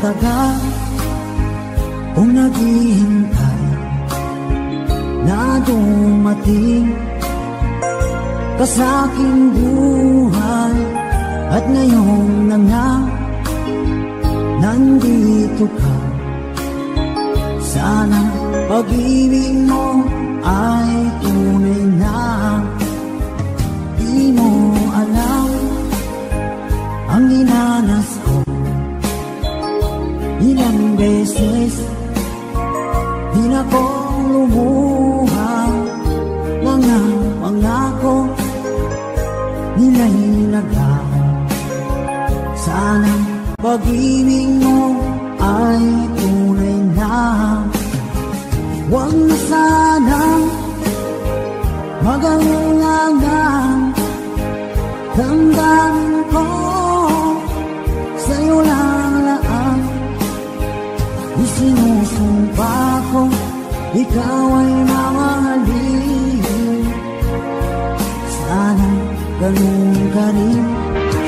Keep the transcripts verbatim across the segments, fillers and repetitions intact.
matagal kong naghihintay na dumating ka sa aking buhay. At ngayong na nga nandito ka, sana pag-ibig mo ay tunay na. Di mo alam ang dinanas ko, ilang beses din ako lumuha. Mga pangako nilaga, sana pag-ibig mo ay tunay na. Huwag na sanang mag-alangang, damdamin ko sa'yo lang laan. Isinusumpa ko, ikaw ay mamahalin. Sana ganun ka rin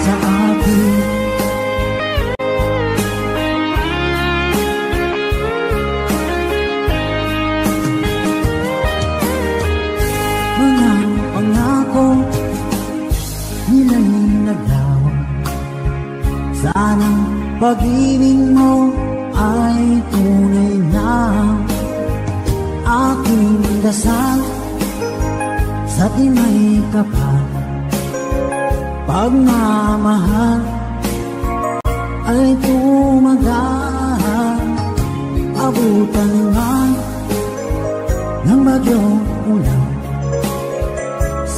sa akin. Sana pag-ibig mo ay tunay na. Aking dasal sa tinay ka pa, pagmamahal ay tumagaan. Abutan man ng bagyong ulan,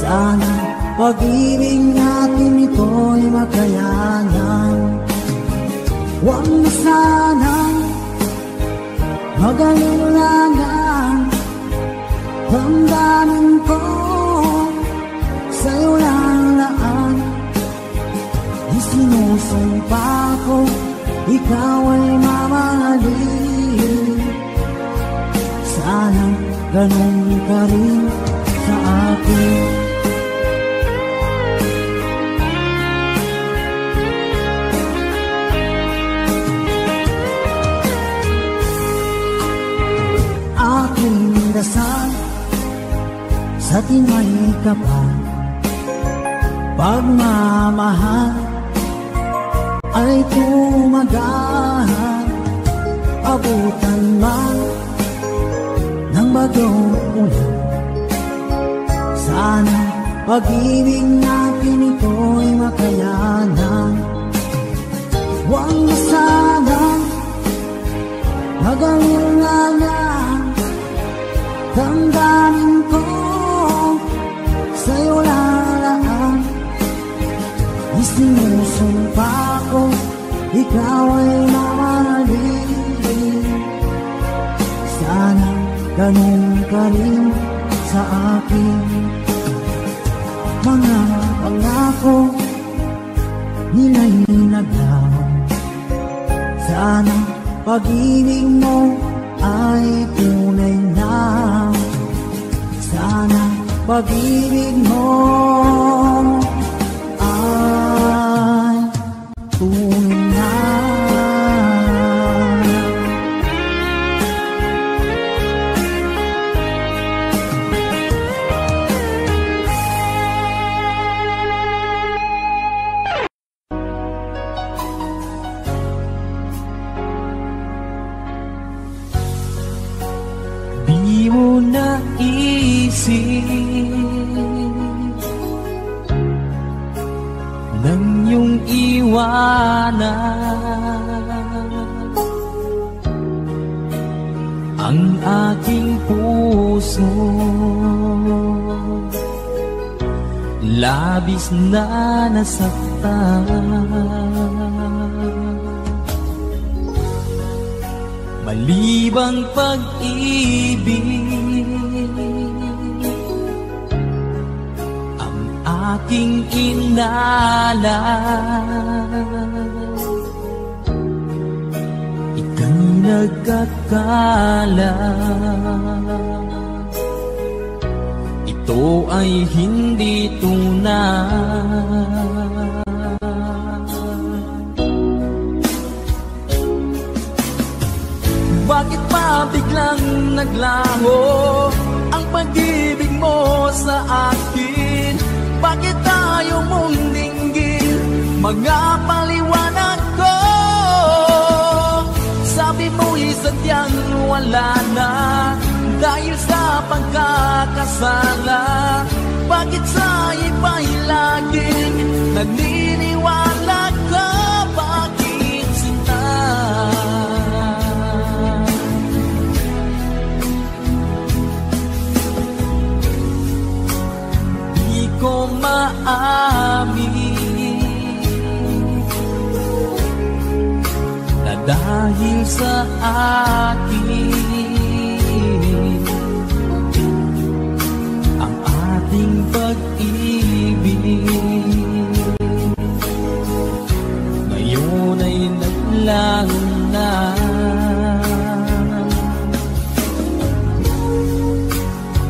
sana pag-ibig natin ito'y makayanan. Huwag na sanang mag-alangang, damdamin ko sa'yo lang laan. Isinusumpa ko, ikaw ay mamahalin. Sana ganun ka rin sa akin. Dasal sa tinay ka pa, pagmamahal ay tumagahan. Abutan man ng bagyong ulan, sana pag-ibig natin ito'y makayanan. Huwag na sana mag-alangang, damdamin ko sa'yo lalaan. Isinusumpa ko, ikaw ay mamahalin. Sana ganun ka rin sa akin. Mga pangako nila'y naglaho, sana pag-ibig mo ay tunay na. Sana pag-ibig mo ay tunay na. Ng iyong iwanan ang aking puso, labis na nasaktan. Malibang pag-ibig aking inalang, ika'y nagkakala. Ito ay hindi tunay. biglang naglaho ang pag-ibig mo sa akin. Bakit tayo mong dinggin, mga paliwanag ko? Sabi mo'y sadyang wala na dahil sa pagkakasala. Bakit sa iba'y laging naniniwala ka? Bakit sinta? Di ko maamin na dahil sa akin pag-ibig ngayon ay naglaho na.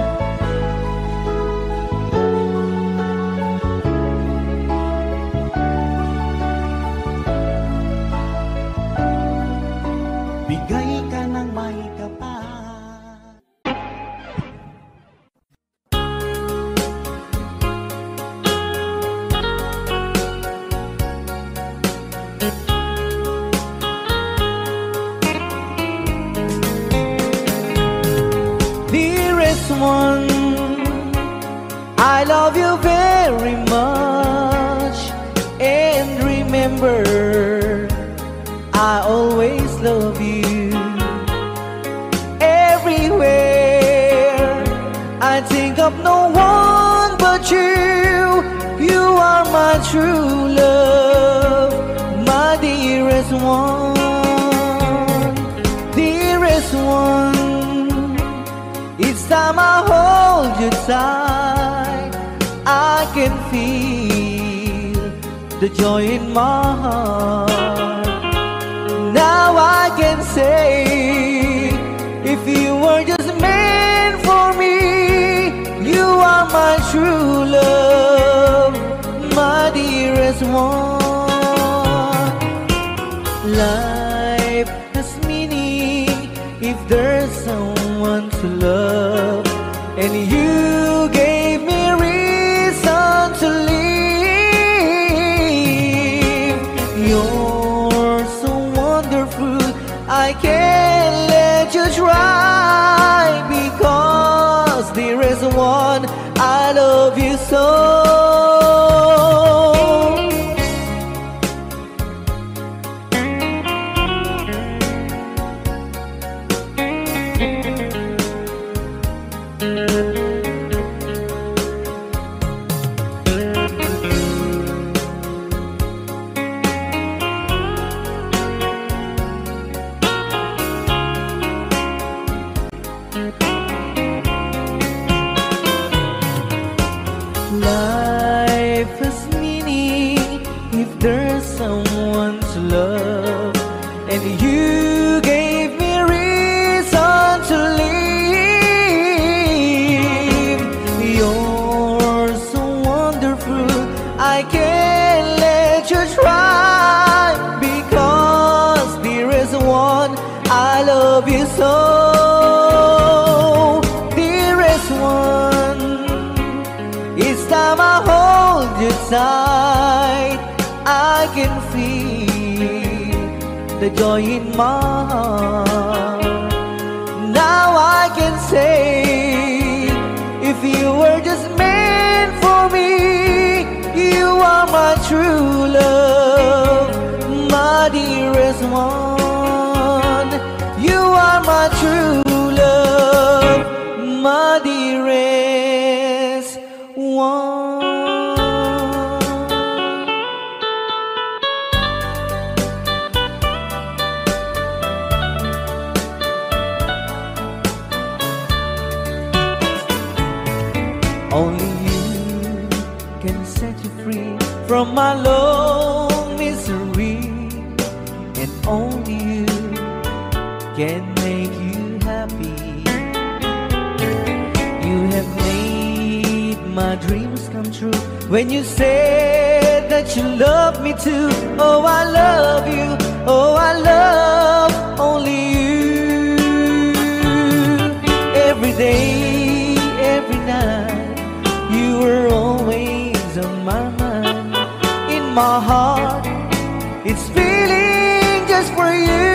Bigay ka ng may kapal. I love you very much, and remember I always love you. Everywhere I think of no one but you. You are my true love, my dearest one, dearest one. Each time I hold you tight, I can feel the joy in my heart. Now I can say, if you were just meant for me, you are my true love, my dearest one. Life has meaning if there's someone to love, and you gave me reason to live. You're so wonderful, I can't let you try, because there is one, I love you so. I can feel the joy in my heart. Now I can say, if you were just meant for me, you are my true love, my dearest one. You are my true love, my dearest one. from my long misery, and only you can make you happy. You have made my dreams come true when you said that you love me too. Oh, I love you, oh, I love only you. Every day, every night, you were always on my mind. In my heart, it's feeling just for you.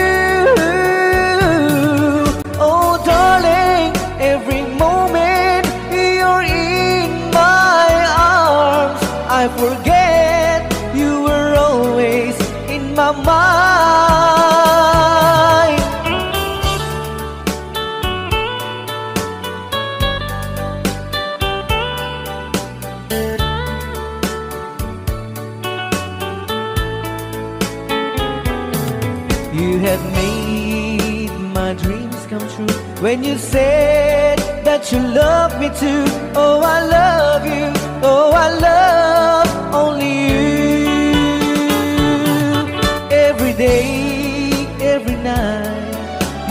Oh, darling, every moment you're in my arms, I forget you were always in my mind. When you said that you love me too, oh, I love you, oh, I love only you. Every day, every night,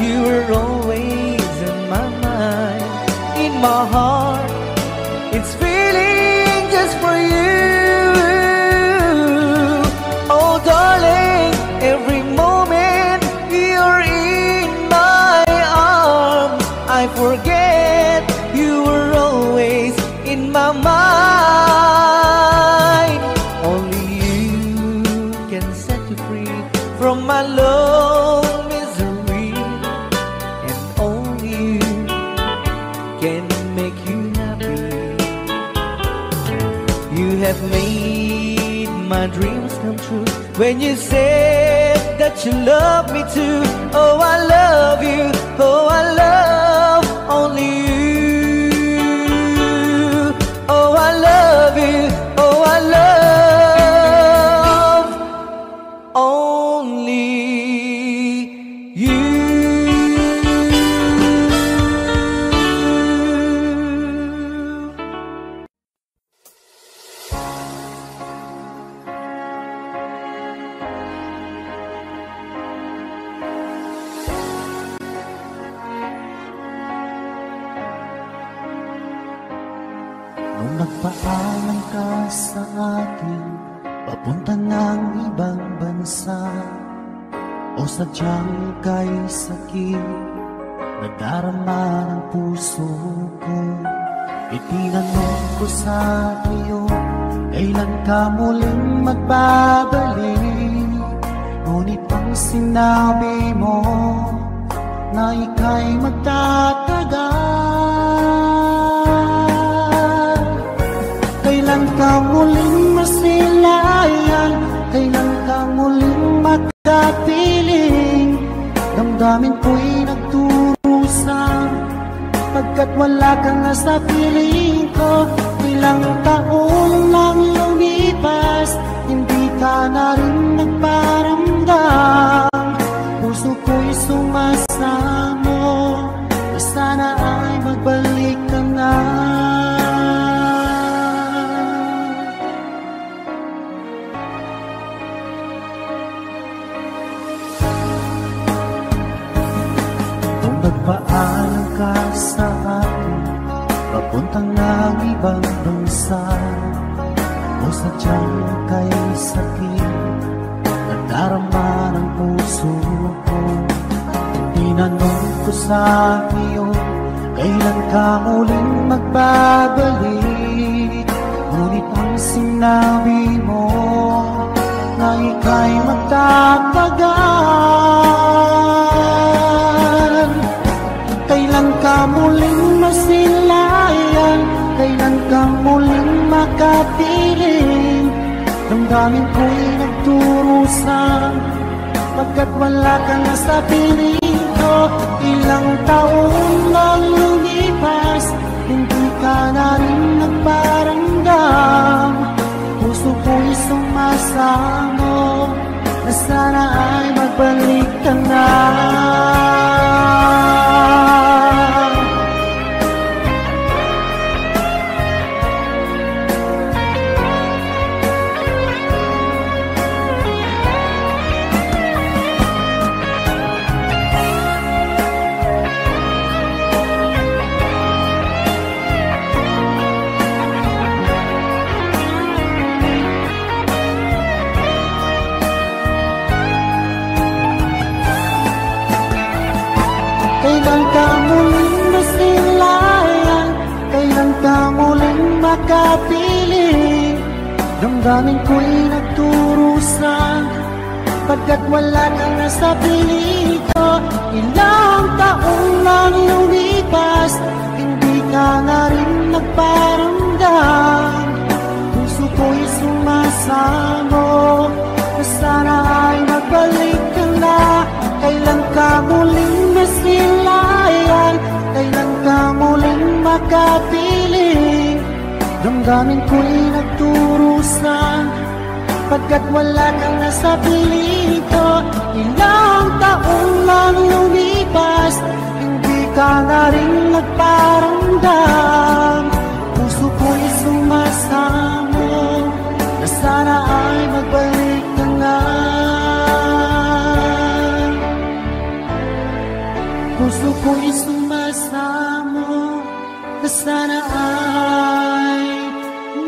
you were always in my mind. In my heart, it's feeling just for you. Oh, darling, every moment you're in my arms, I forget you were always in my mind. Only you can set me free from my love misery, and only you can make you happy. You have made my dreams come true when you said that you love me too. Oh, I love you, oh, I love only you. Oh, I love you, oh, I love only you. Nagpaalam ka sa akin, papunta ng ibang bansa. O sadyang ika'y sakit, nadarama ng puso ko. Itinanong ko sa iyo, kailan ka muling magbabalik? Ngunit ang sinabi mo, na ika'y magtatagal. Kailan ka muling masilayan? Kailan ka muling makapiling? Damdamin ko'y nagturusan, pagkat wala ka nga sa piling ko. Ilang taon lang lumipas, hindi ka na rin nagparamdam. Puso ko'y sumasamo, sana ay magbalik ka na. Nagpaalam ka sa akin, papuntang ng ibang bansa. O sadyang ika'y sakit, nagdarama ng puso ko. Tinanong ko sa iyo, kailan ka muling magbabalik? Ngunit ang sinabi mo, na ika'y magtatagal. Kailan ka muling masilayan? Kailan ka muling makapiling? Damdamin ko'y nagturusan, pagkat wala ka na sa piling ko. Ilang taon na lumipas, hindi ka na rin nagparamdam. Puso ko'y sumasamo, na sana ay magbalik ka na. Kailan ka muling masilayan? Kailan ka muling makapiling? Damdamin ko'y nagturusan pagkat wala ka na sa piling ko. Ilang taong lang lumipas, hindi ka na rin nagparamdam. Puso ko'y sumasamo na sana ay nagbalik ka na. Kailan ka muling masilayan? Kailan ka muling makapiling? Damdamin ko'y nagturusan pagkat wala ka na sa piling ko. Ilang taong lang lumipas, hindi ka na rin nagparamdam. Puso ko'y sumasamo na sana ay magbalik ka na. Puso ko'y sumasamo na sana ay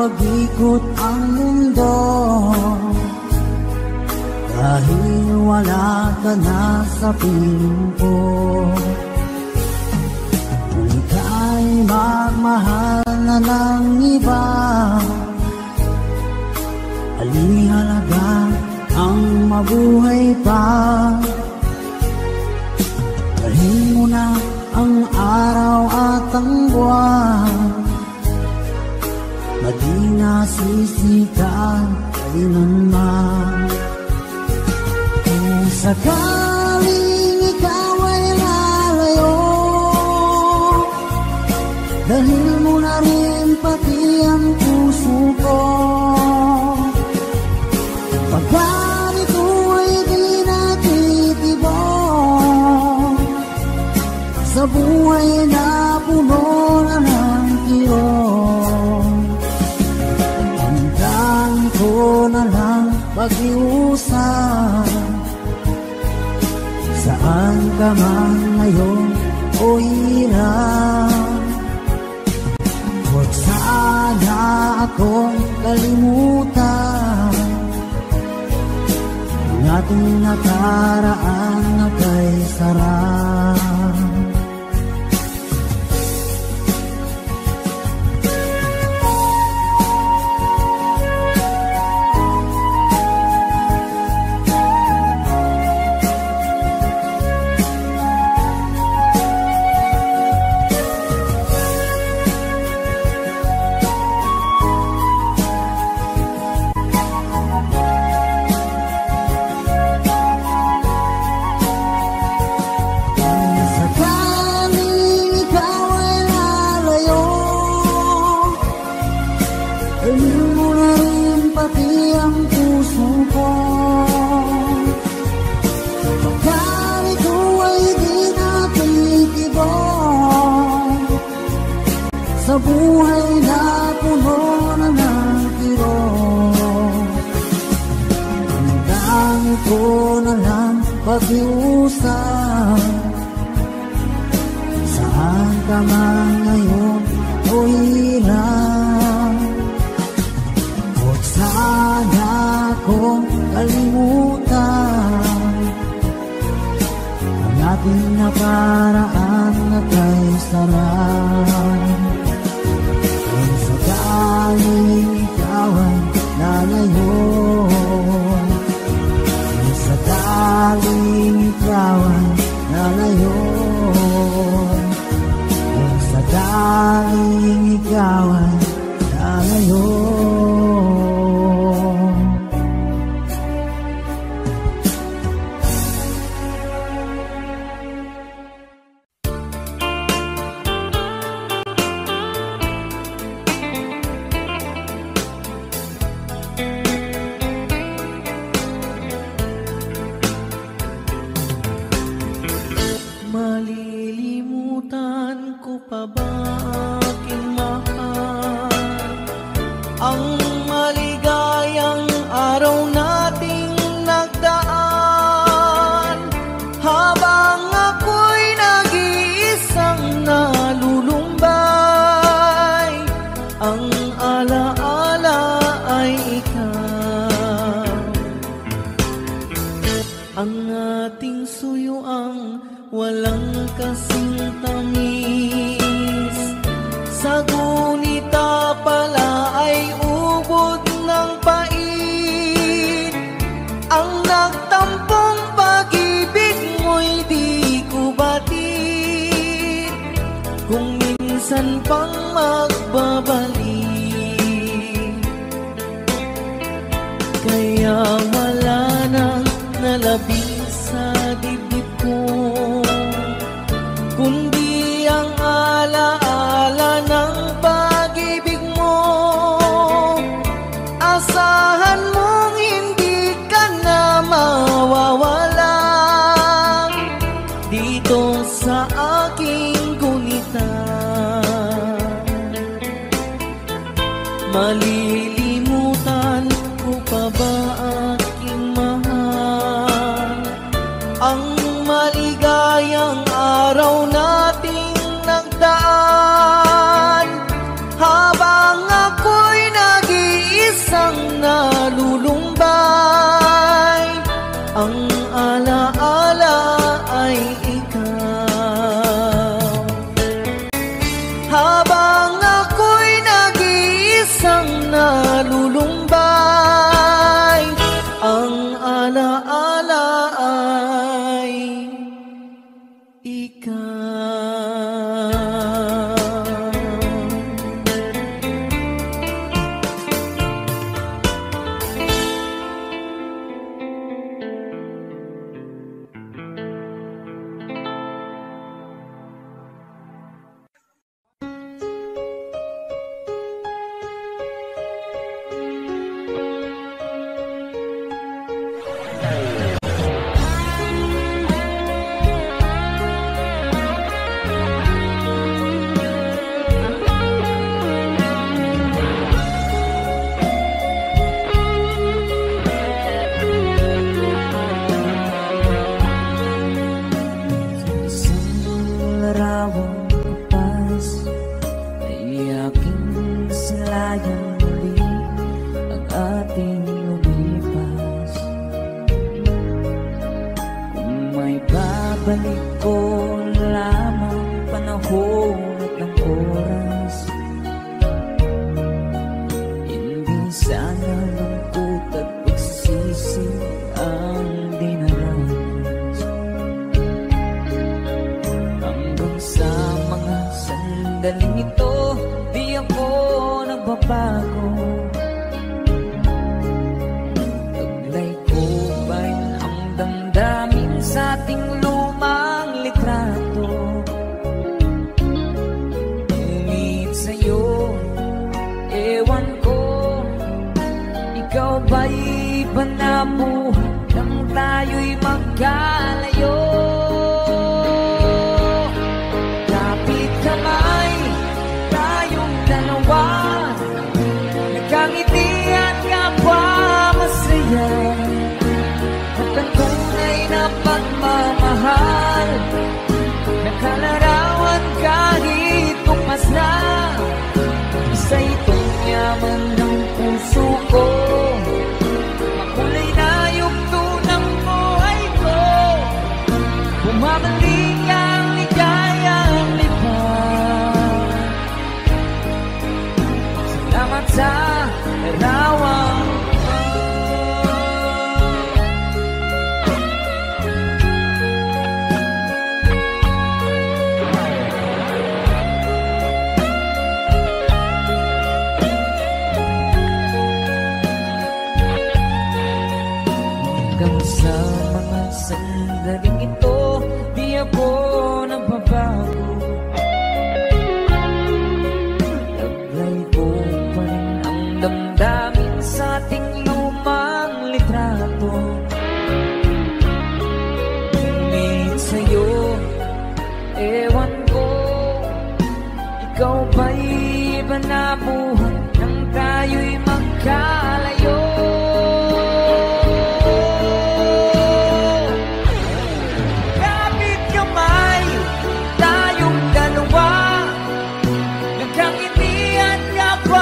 Pag-ikot ang mundo, dahil wala ka na sa piling ko. Kung ika'y magmahal na ng iba, alihalaga ang mabuhay pa. Dalhin mo na ang araw at ang buwan, di nasisikan kailanman. Kung sakaling ikaw ay lalayo, dalhin mo na rin pati ang puso ko. Pagkat ito'y di natitibong sa buhay na puno na ng tiyong. Ko na lang pag-iusap, saan ka man ngayon o hirap. Huwag sana akong kalimutan ang ating nakaraan na kay sarap. Sa buhay na puno na ng tiro, tandaan ko na lang pag-iusap, saan ka man ngayon o hirap. Huwag sana akong kalimutan ang ating naparaan na kay sarap. Ikaw ay nalayo, sakaling ikaw ay nalayo, sakaling ikaw ay nalayo. ang alaala ay ikaw. Ang ating suyo ang walang kasing tamis, sa gunita pala ay ubod ng pait. Ang nagtampong pag-ibig mo'y di ko batid, kung minsan pang magbabalik. Kaya wala nang nalabing sa dibdib ko, kundi ang alaala ng pag-ibig mo. Asahan mong hindi ka na mawawala dito sa aking gunita. Malilimutan ko pa ba aking mahal ang maligayang araw nating nagdaan? Habang ako'y nag-iisang nalulumbay, ang alaala ay ikaw. Habang ako'y nag-iisang nalulumbay, ang alaala ay ikaw. Why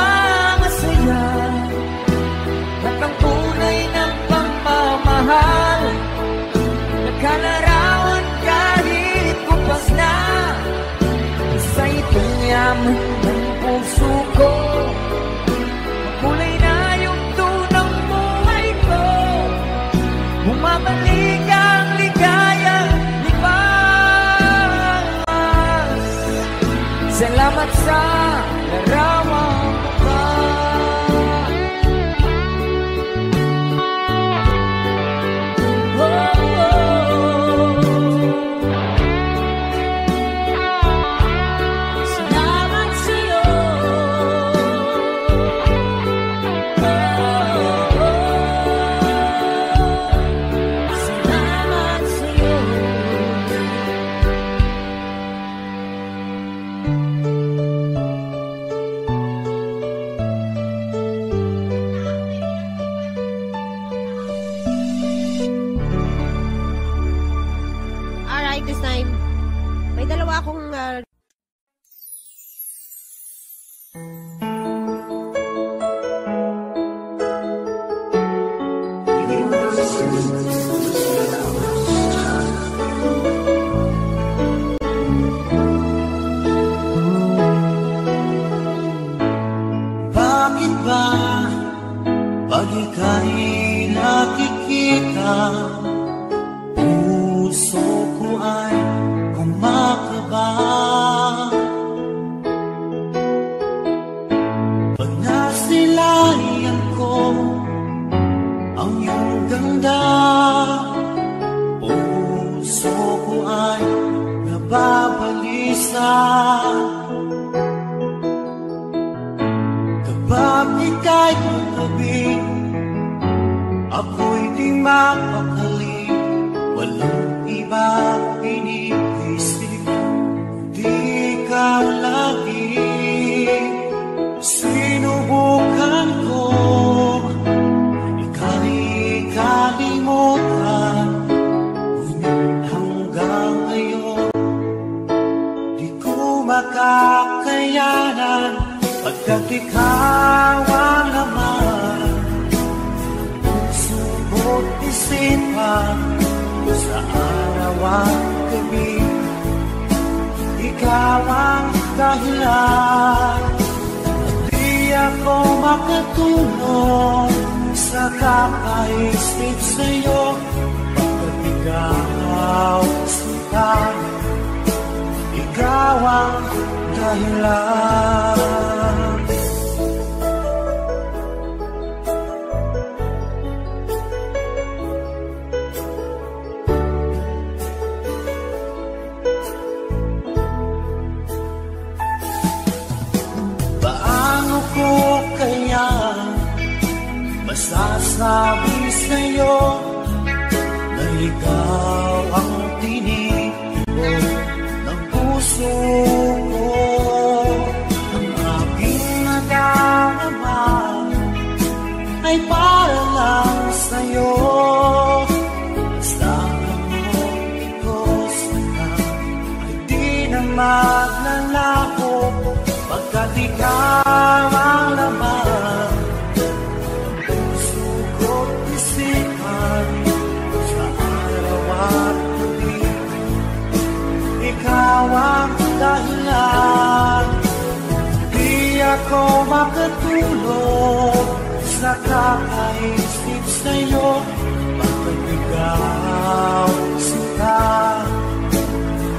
This time, may dalawa akong uh... Bakit ba pag ika'y nakikita puso ay kumakaba? Pag nasilayan ko ang iyong ganda, puso ko ay nababalisa. Kapag ika'y paggabi, ako'y di mapakali. Walang iba pinipisip, di ka lagi. Sinubukan ko ikali-kalimutan, ngunit hanggang ngayon di ko makakayanan. Pagkat ikaw ang laman puso ko't isipan, sa araw at gabi ikaw ang dahilan. At di ako makatulog sa kapaisip sa'yo, pagkat ikaw sita, ikaw ang dahilan. Masasabi sa'yo na ikaw ang tinibok ng puso ko. Ang aking nadarama ay para lang sa'yo. Basta mo ito sana ay di na maglalako, pagkat ikaw ang laman ang dahilan. Di ako makatulog sa kakaisip sa'yo, bakit ikaw sita,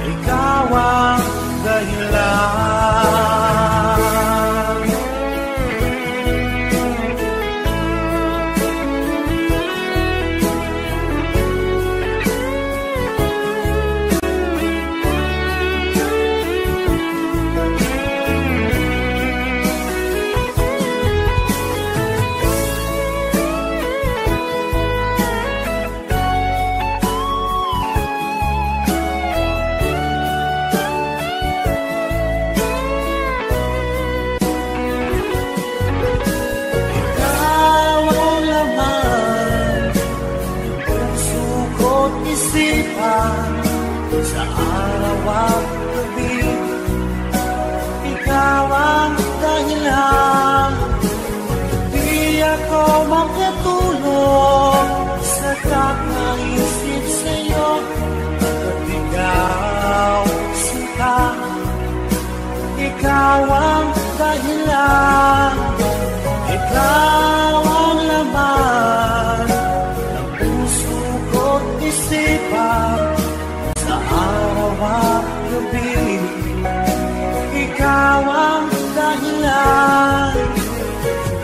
ikaw ang dahilan. Sa araw at gabi ikaw ang dahilan. Di ako makatulog sa kakaisip sa'yo, pagkat ikaw sita, ikaw ang dahilan. Ikaw ang laman ng puso ko't isipan, sa araw at gabi ikaw ang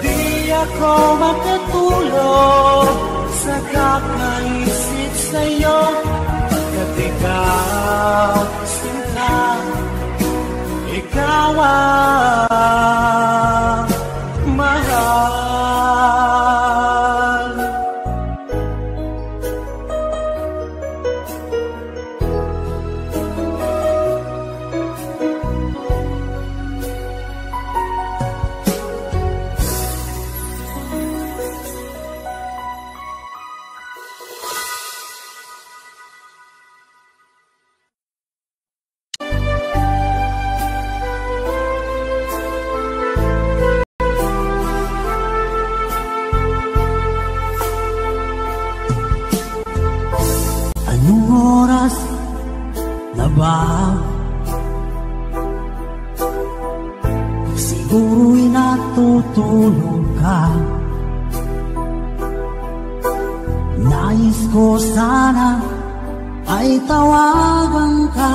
Di ako matutulog sa kakaisip sa'yo, pagkat ikaw sinta, ikaw ang mahal. Siguro'y natutulog ka. Nais ko sana ay tawagan ka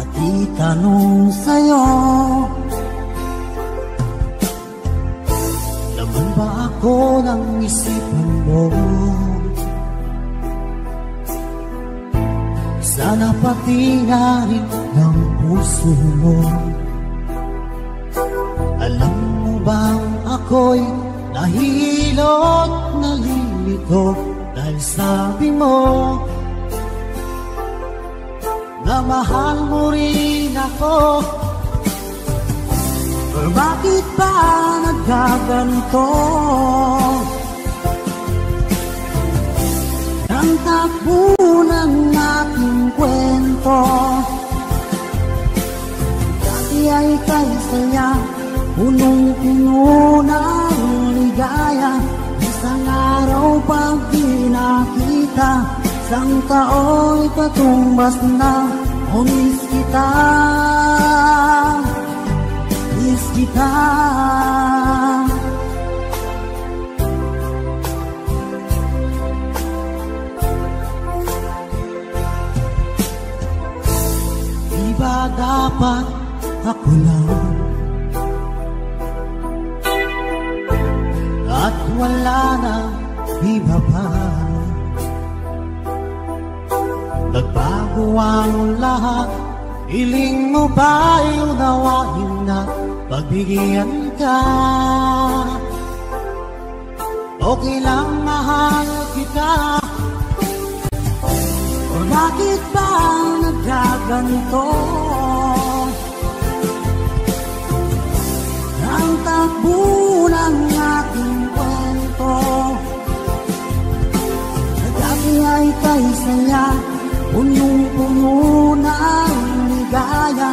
at itanong sa'yo, naman ba ako ng isipan mo? Sana pati na rin ng puso mo. Alam mo bang ako'y nahilot, nalilito dahil sabi mo na mahal mo rin ako? Pero bakit ba nagkaganto? Ang takbo ng ating kwento, dati ay kaysaya, punong-puno ng ligaya. Isang araw pag pinakita, isang tao'y patumbas na. Oh, miss kita, miss kita. Diba dapat ako lang at wala na iba pa? Nagbago ang lahat, hiling mo ba unawain na pagbigyan ka? Okay lang mahal kita. O bakit ba nagkaganto? Ang takbo ng ating kwento, dati ay kaysaya, punong-puno ng ligaya.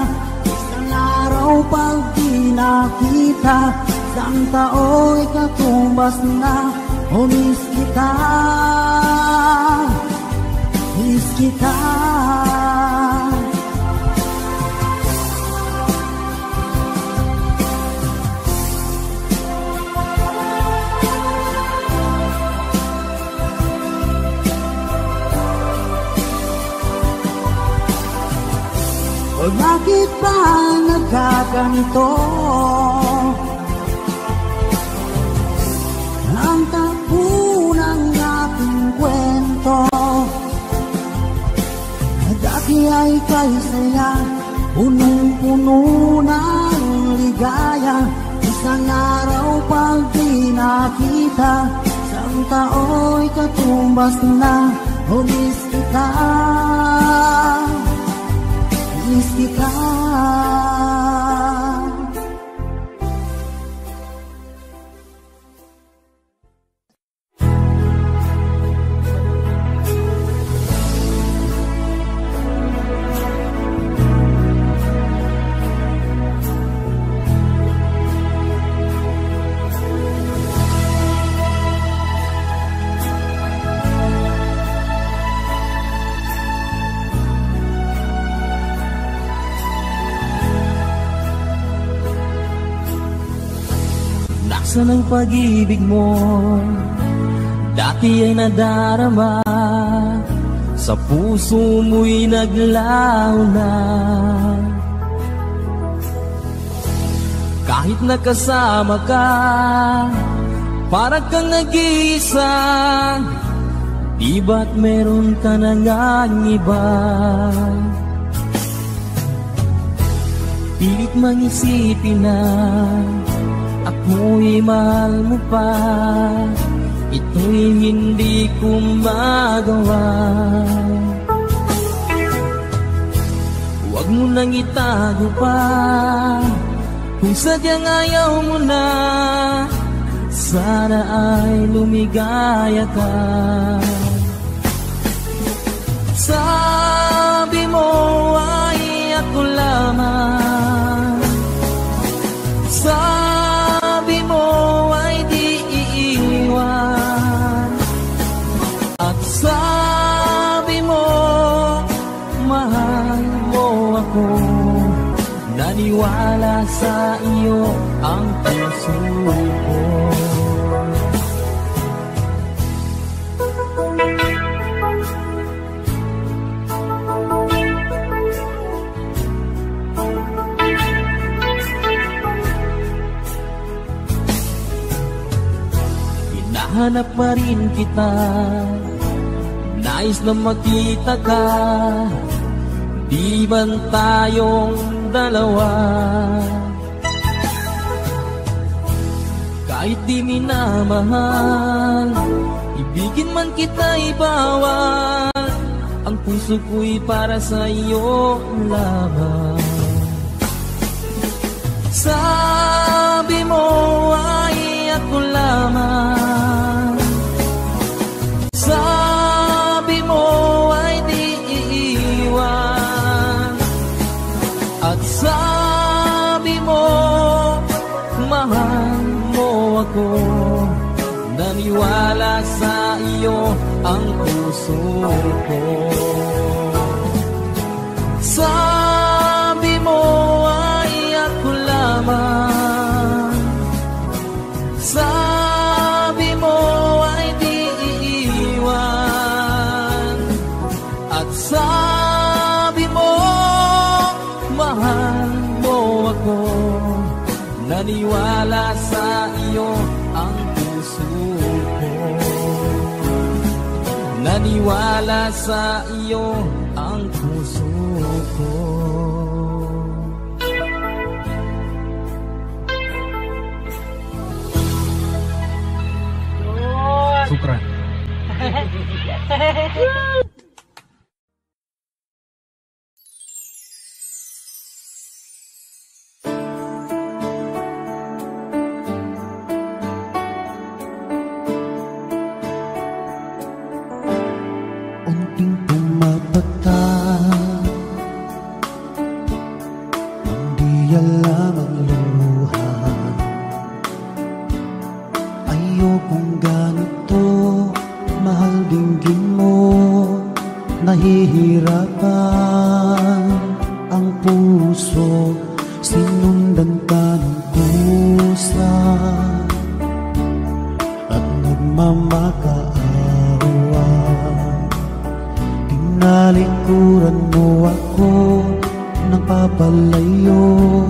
Isang araw pag di nakita, isang tao'y katumbas na. Oh, miss kita, miss kita. Bakit ba nagkaganito? Ang takbo ng ating kwento, dati ay kaysaya, punong-puno ng ligaya. Isang araw pag di nakita, isang tao'y katumbas na. Oh, miss kita, miss kita. Sa ng pag-ibig mo, dati ay nadarama, sa puso mo'y naglauna. kahit nakasama ka, para kang nag-iisa. Di ba't meron ka na ng iba? Pilit mang isipin na ako'y mahal mo pa, ito'y hindi ko magawa. Huwag mo nang itago pa, kung sadyang ayaw mo na, sana ay lumigaya ka. Sabi mo ay ako lamang, sabi mo ay di iiwan, at sabi mo mahal mo ako. Naniwala sa iyo ang puso ko. Hanap pa rin kita, nais na makita ka, di man tayong dalawa. Kahit di minamahal, ibigin man kita'y bawal, ang puso ko'y para sa'yo lamang. Sabi mo ay ako lamang, sabi mo ay di iiwan, at sabi mo mahal mo ako. Naniwala sa iyo ang puso ko. Sabi mo ay ako lamang, sabi mo ay di iiwan, at sabi mo mahal mo ako. Naniwala sa iyo ang puso ko. Naniwala sa iyo ang puso ko. Syukran. Unting pumapata, hindi alam ang luha. Ayokong ganito, mahal dinggin mo, nahihirapan ang puso. Sinundan ka ng kusa at nagmamakaawa. Tinalikuran mo ako, napapalayo,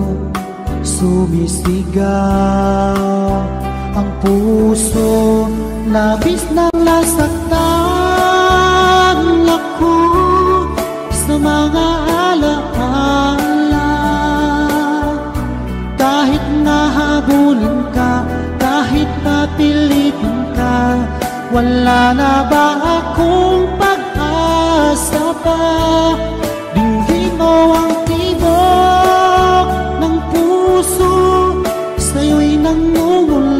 sumisigaw ang puso. Labis ng nasaktan ako sa mga alaala. Kahit nahabulin ka, kahit napilitin ka, wala na ba akong pag-asa pa? Dinggin mo ang tibok ng puso, sa'yo'y nangunguli.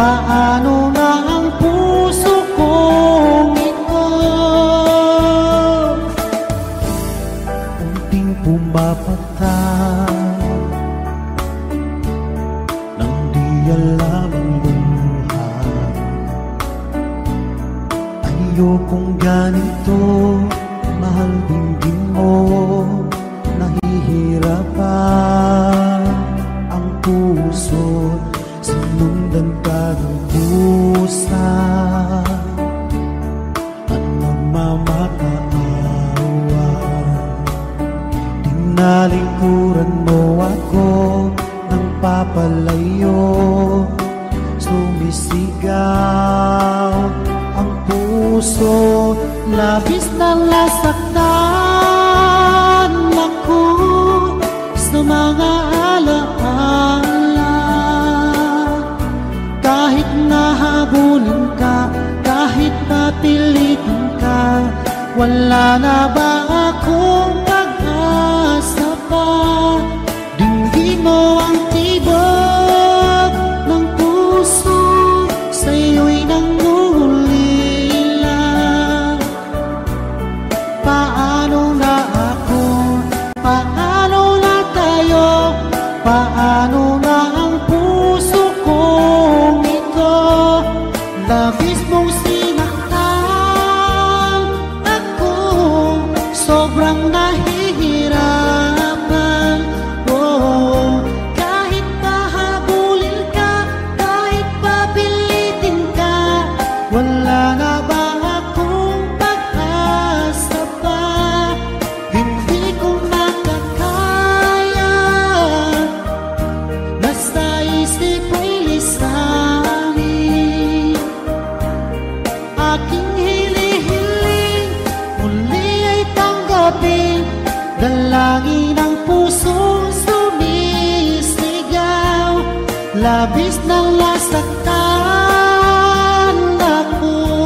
Paano na ang puso kong ito? Unting pumapata, nang di alam ang luha. Ayokong ganito, mahal dinggin mo, nahihirapan ang puso. Sinundan ka ng pusa at nasaktan ako sa mga alaala. Kahit nahabulan ka, kahit napilitan ka, wala na ba akong pag-asa pa? Dinggin mo ang tibok ng puso, sa'yo'y nangulila. Paano na ako? Paano na tayo? Paano na ang puso kong ito? Labis mong sinaktan ako, sobrang nahihirap. Dalangin ang puso sumisigaw, labis na nasaktan ako.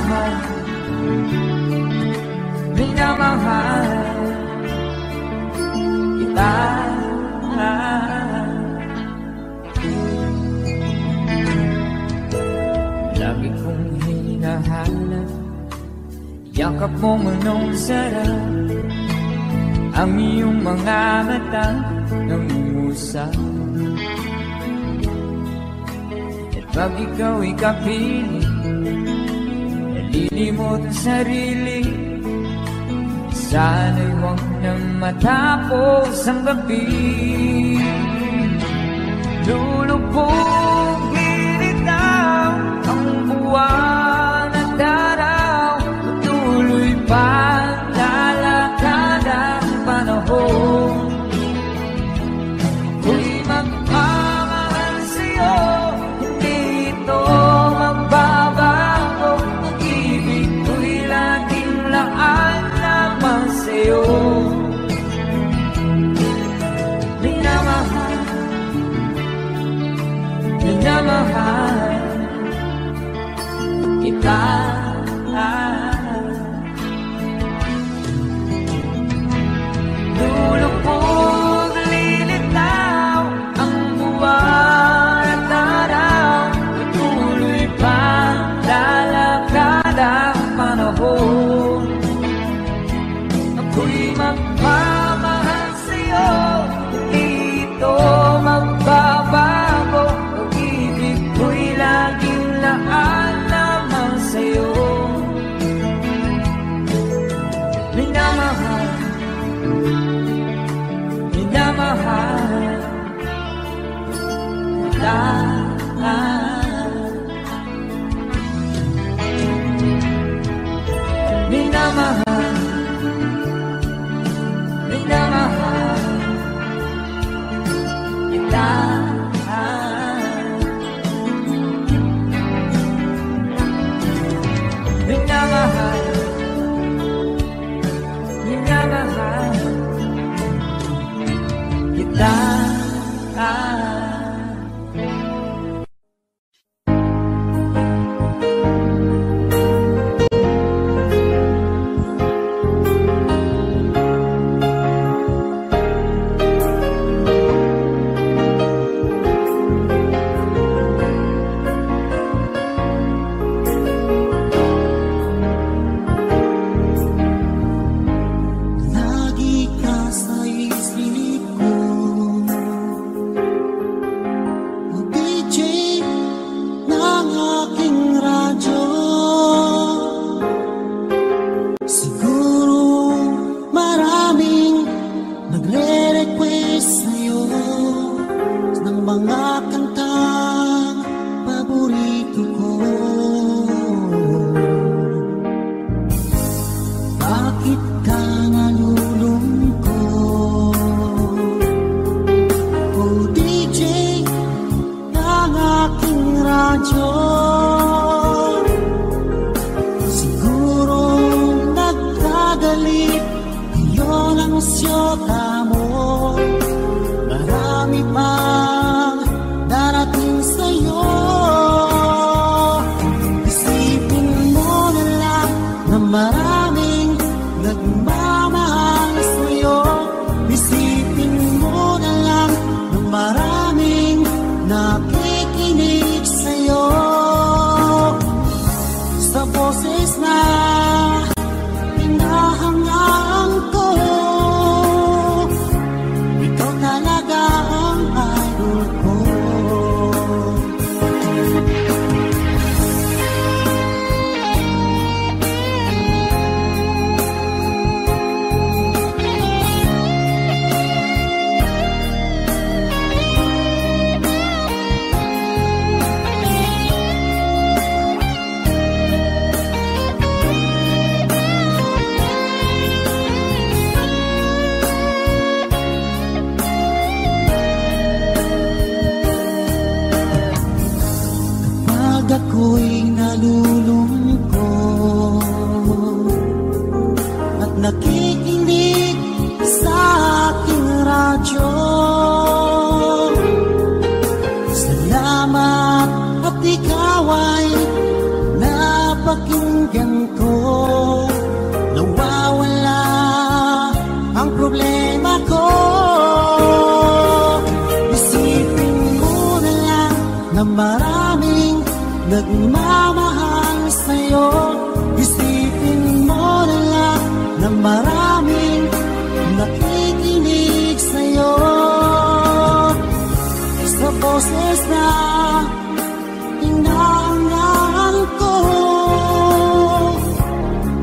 Minamahal,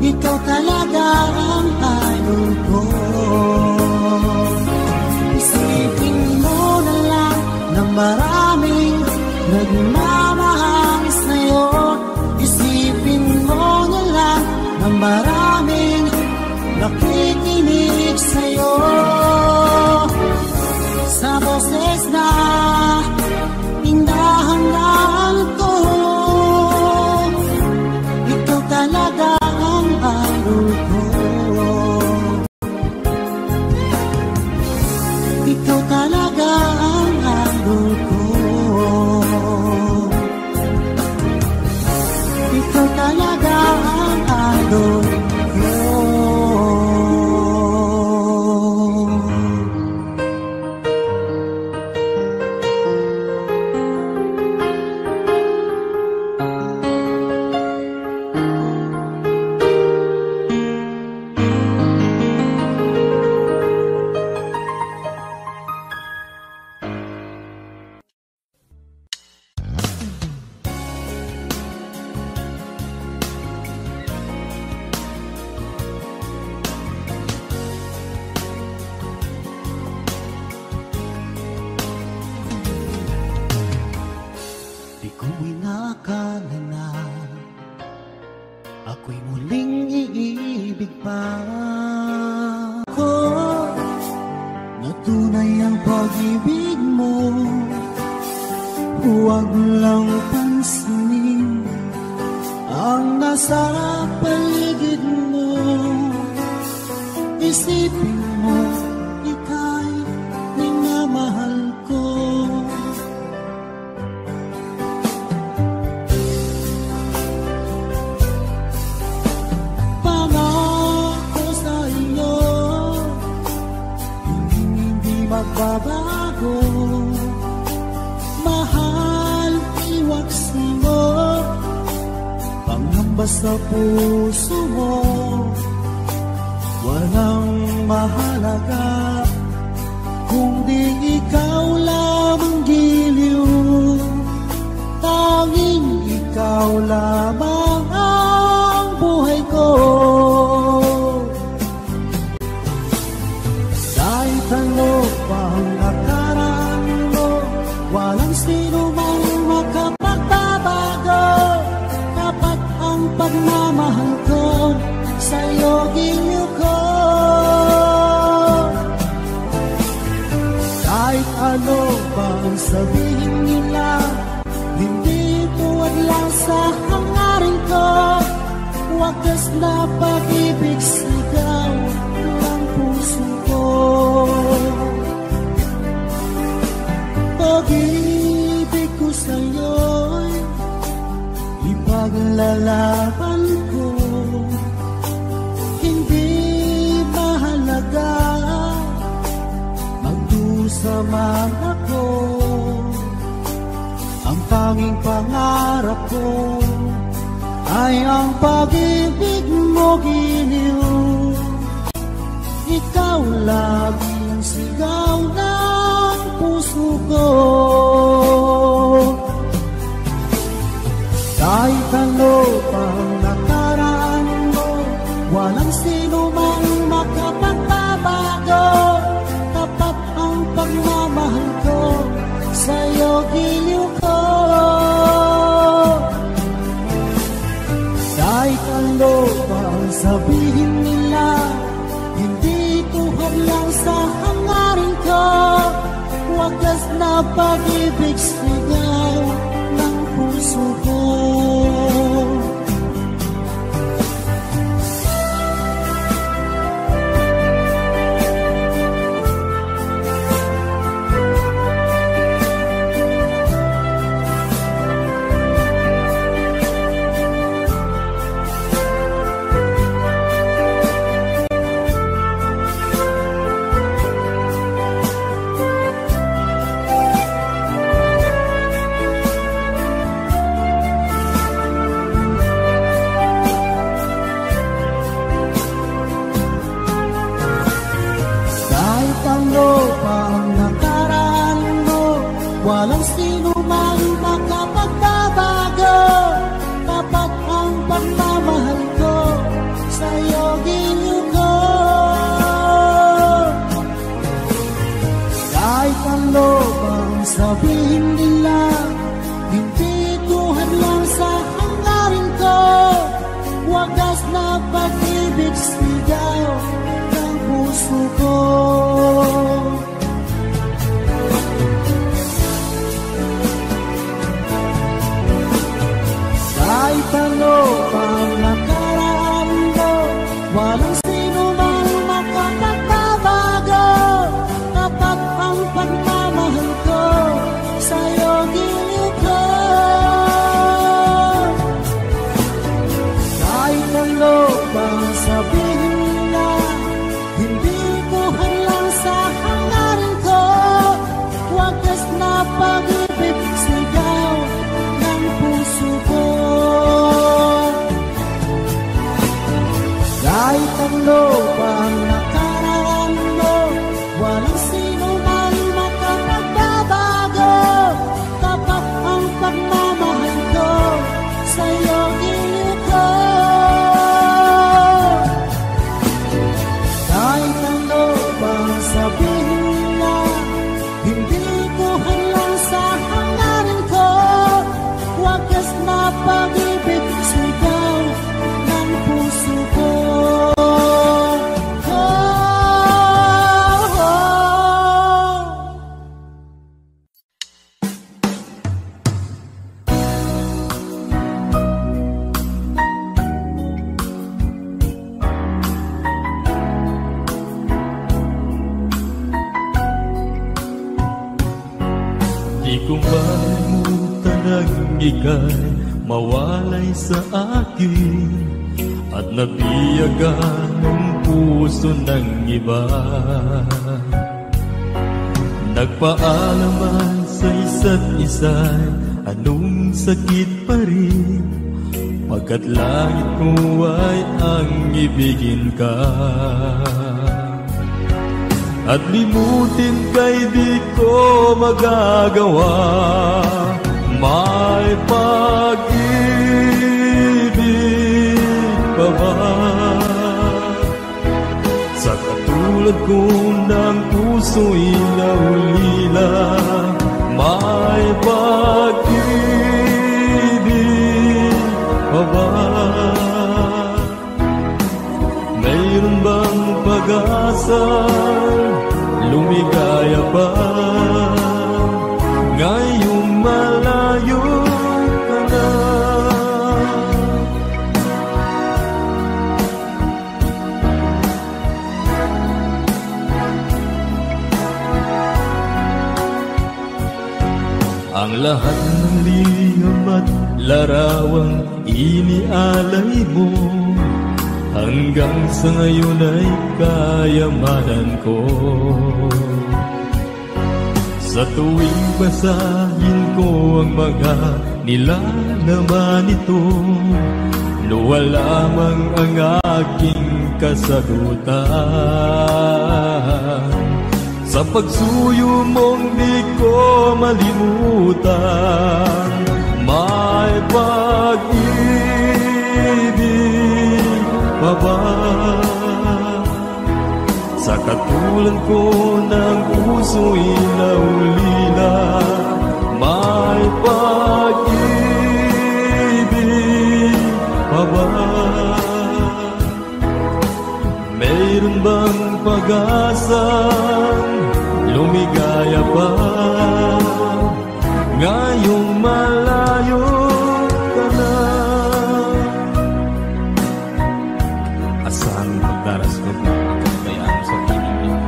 Ikaw talaga ang algo ko. pag-ibig mo. Huwag lang pansinin ang nasa paligid mo. Isipin mo, ika'y minamahal ko. Pangako sa iyo, hindi, hindi magbabago. Mahal, iwaks mo, panghambas sa puso mo. Walang mahalaga kung di ikaw lamang giliw. Tanging ikaw lamang ang buhay ko. Kahit ano pa ang nakaraan mo, walang sino mang makapagbabago. Dapat ang pagmamahal ko sa'yo giliw ko. Ano bang sabihin nila? Hindi tuwad lang sa hangarin ko. Wagas na pag-ibig, sigaw ng puso ko. Pag-ibig ko sa'yo'y ipaglalaban ko. Hindi mahalaga sama ako, ang tanging pangarap ko ay ang pag-ibig mo giliw. Ikaw laging sigaw ng puso ko. Kahit ano pa ang nakaraan mo, walang sino mang makapagbabago. Pagmamahal ko sa'yo giliw ko. Kahit ano pa ang sabihin nila, hindi tuhod lang sa hangarin ko. Wagas na pag-ibig, sigaw ng puso ko. Walang sino man makapagbabago. Dapat ang pagmamahal ko sa'yo giliw ko. Kahit ano bang sabihin nila, hindi tuhad lang sa hangarin ko. Wagas na pag-ibig, sigaw ng puso ko. Kahit ano pa ang nakaraan mo, walang sino man makapagbabago. Dapat ang pagmamahal ko sa'yo giliw ko. Kahit ano pa ang sabihin nila, hindi buhay lang sa hangarin ko. Wagas na pag-ibig, sigaw ng puso ko. Kahit ano pa ang nakaraan mo, walang sino man makapagbabago. Dapat ang pagmamahal ko sa'yo giliw ko. Kahit ano pa ang sabihin nila, hindi buhay lang sa hangarin ko. Wagas na pag-ibig, sigaw ng puso ko. tumba'y mutanag ika'y mawalay sa akin, at nabiyagan ang puso ng iba. Nagpaalaman sa isa't isa, anong sakit pa rin, pagkat langit ko ay ang ibigin ka. At limutin kay di ko magagawa, may pag-ibig pa ba? Sa katulad ko ng puso'y naulila, may pag-ibig pa ba? Mayroon bang pag-asa? Lumigaya ba? Ngayong malayo ka na. Ang lahat ng liham at larawang inialay mo, hanggang sa ngayon ay kayamanan ko. Sa tuwing basahin ko ang mga nilalaman ito, luwa lamang ang aking kasagutan. Sa pagsuyo mong di ko malimutan, may pag-ibig baba. Sa katulad ko ng puso'y naulila, may pag-ibig baba. Mayroon bang pag-asang lumigaya pa? Ngayong malayo ka na. Asahan magdaras ko ba ang katayaan sa pinigin?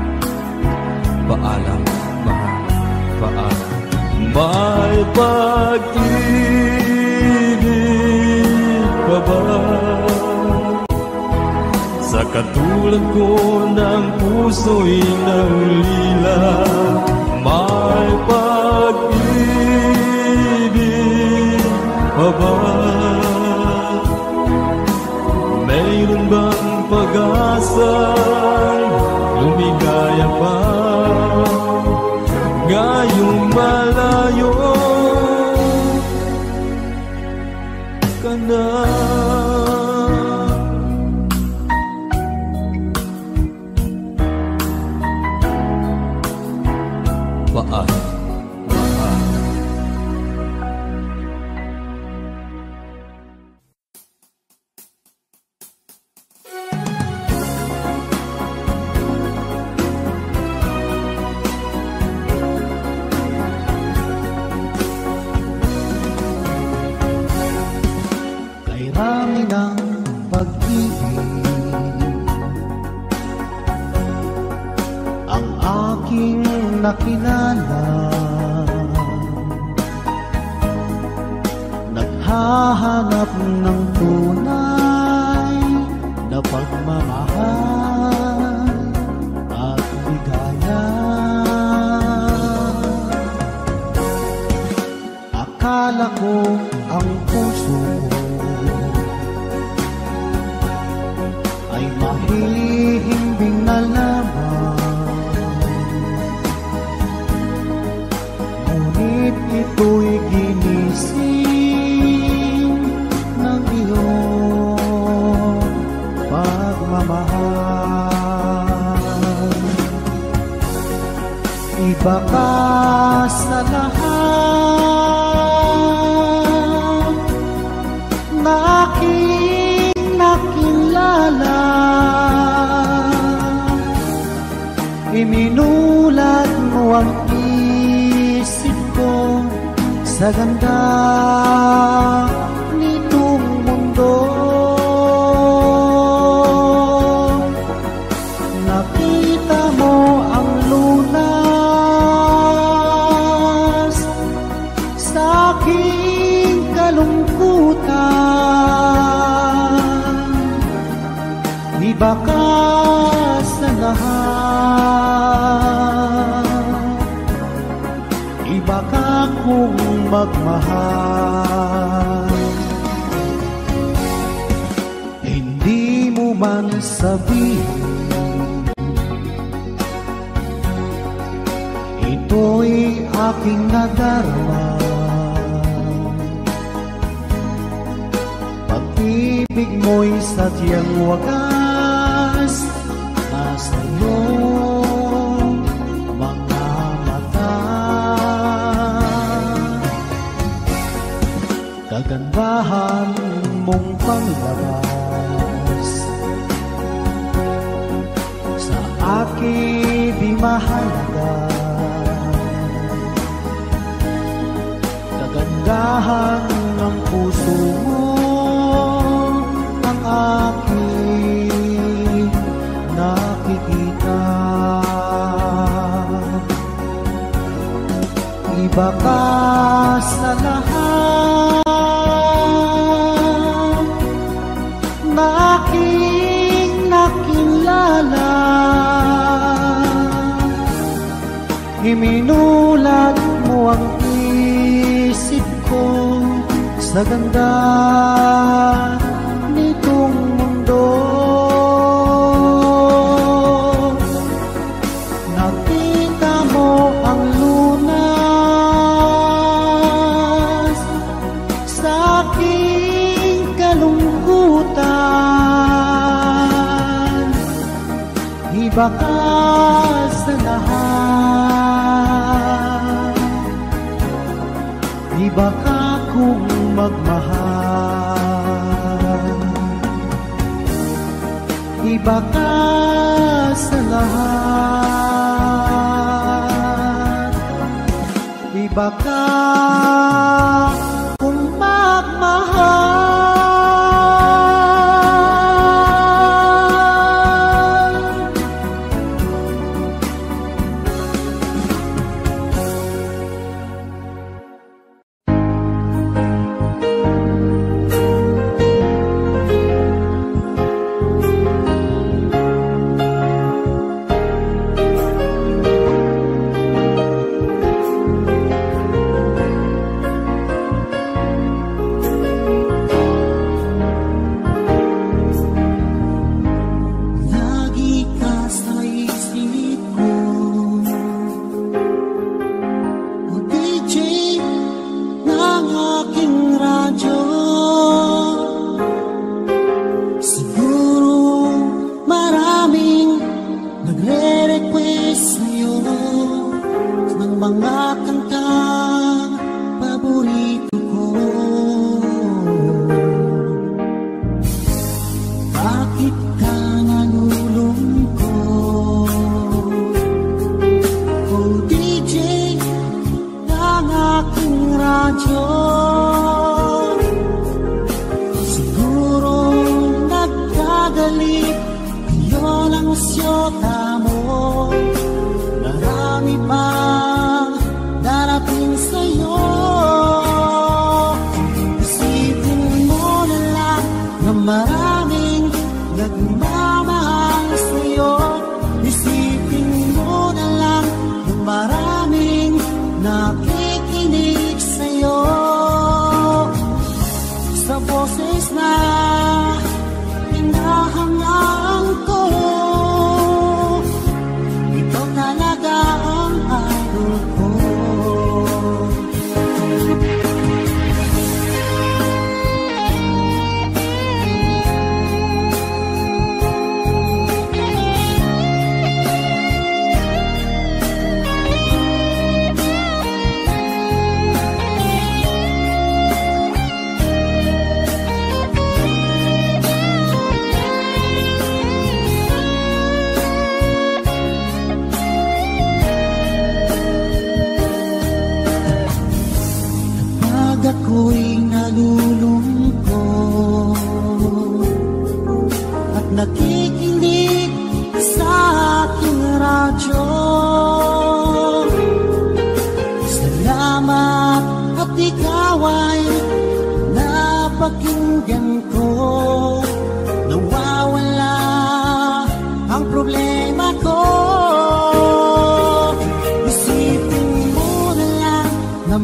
Paalam, mahal, paalam. May pag-ibig pa ba? Sa katulad ko ng puso'y naulila, may pag-ibig pa ba? Mayroon bang pag-asa? Lumigaya pa? Ngayong malayo ka na. Paalam. Nakita mo ang lunas ganahan, iba ka kung magmahal. Hindi mo man sabihin, ito'y aking nadarama. Pag-ibig mo'y sadyang wagas, nasa iyong mga mata. Kagandahan mong panglabas sa aking di mahalaga. Kagandahan ng puso mo ang aking nakikita. Iba ka sa lahat na aking nakilala. Iminulat mo ang sa ganda nitong mundo. Nakita mo ang lunas sa aking kalungkutan. Iba ka sa lahat, iba ka kung magmahal. Iba ka sa lahat, iba ka kung magmahal. Problema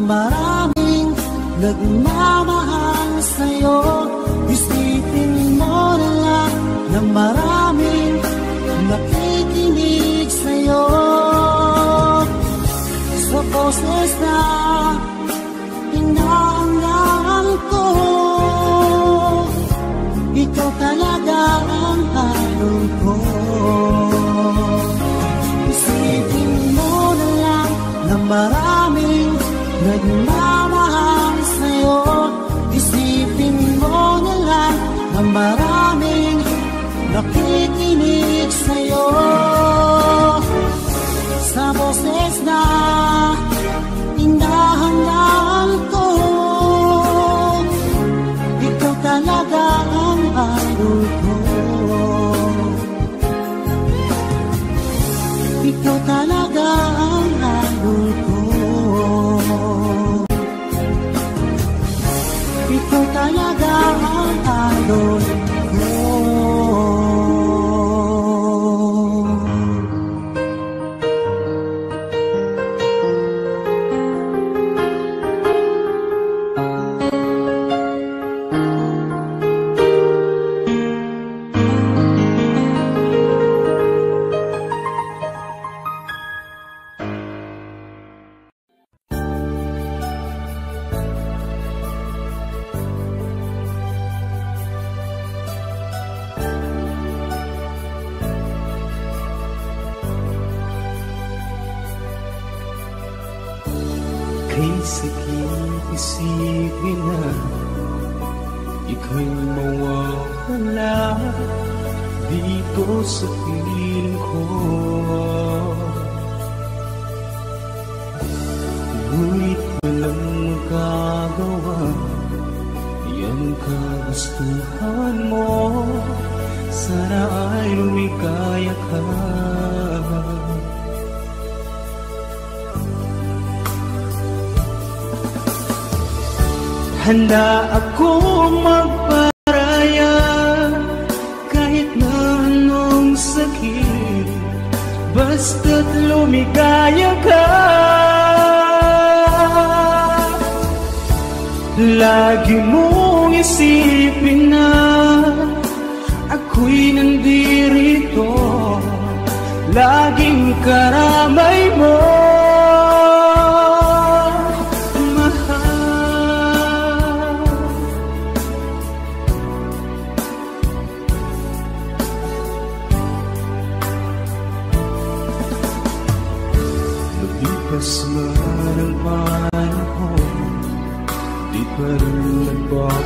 Ang maraming nagmamahal sa'yo, isipin mo na lang na maraming nakikinig sa'yo. Sa poses na inaangalan ko, ikaw talaga ang halong ko. Isipin mo na lang na maraming nagmamahal sa'yo, isipin mo na lang na maraming nakikinig sa'yo. Sa boses na indahan-dahan ko, ikaw talaga ang idol ko. Ikaw talaga ang idol ko. Ikaw talaga ang idol ko. Handa ako magparaya kahit na anong sakit, basta't lumigaya ka. Lagi mong isipin na ako'y nandirito, laging karamay mo.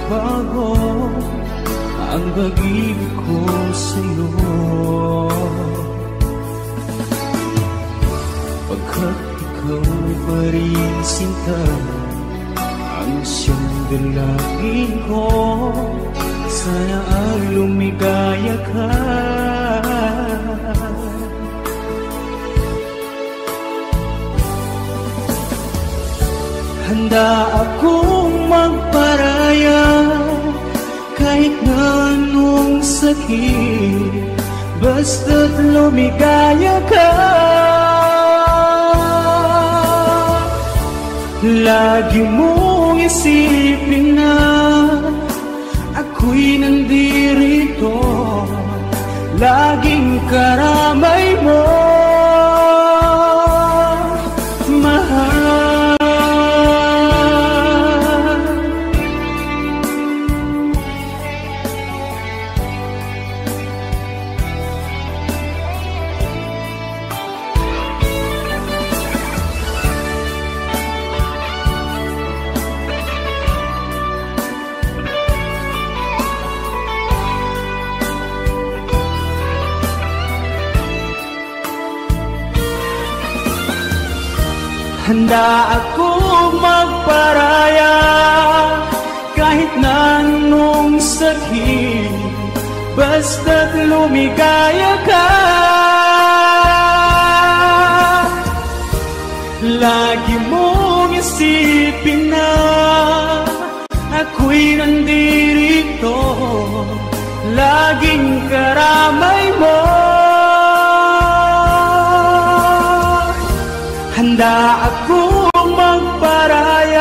Bago ang pag-ibig ko sa'yo, pagkat ikaw pa rin sinta ang siyang dalangin ko, sana ay lumigaya ka. Handa akong magparaya kahit na anong sakit, basta't lumigaya ka. Lagi mong isipin na ako'y nandirito, laging karamay mo. Handa ako magparaya kahit na anong sakit, basta't lumigaya ka. Lagi mong isipin na ako'y nandirito, laging karamay mo. Handa ako magparaya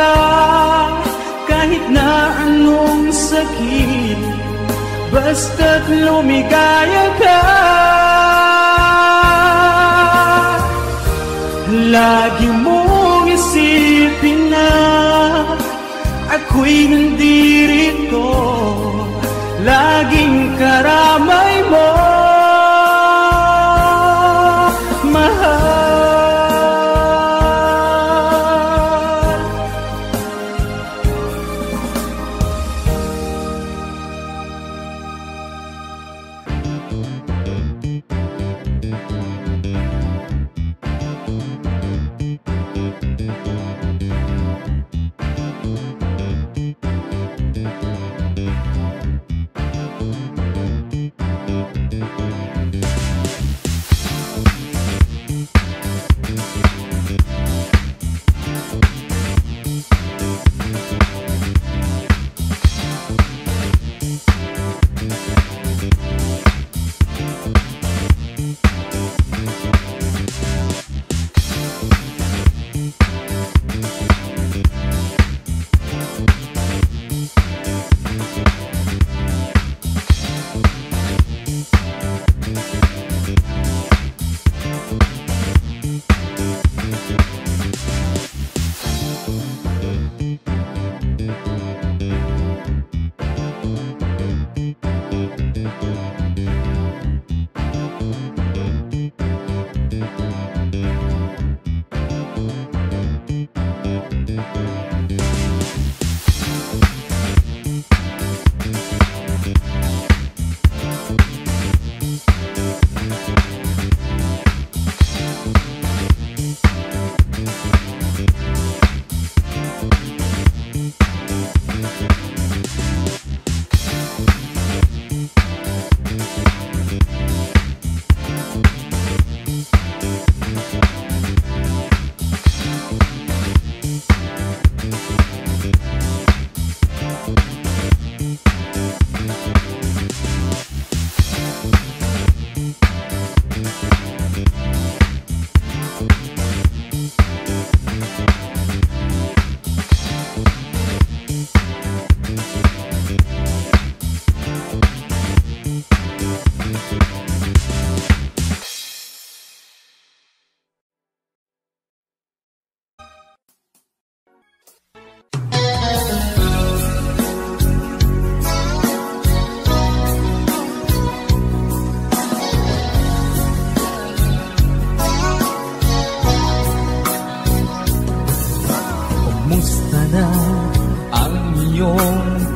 واستدل مكايك lagi mong isipin na ako'y nandirito, laging karamay mo, mahal.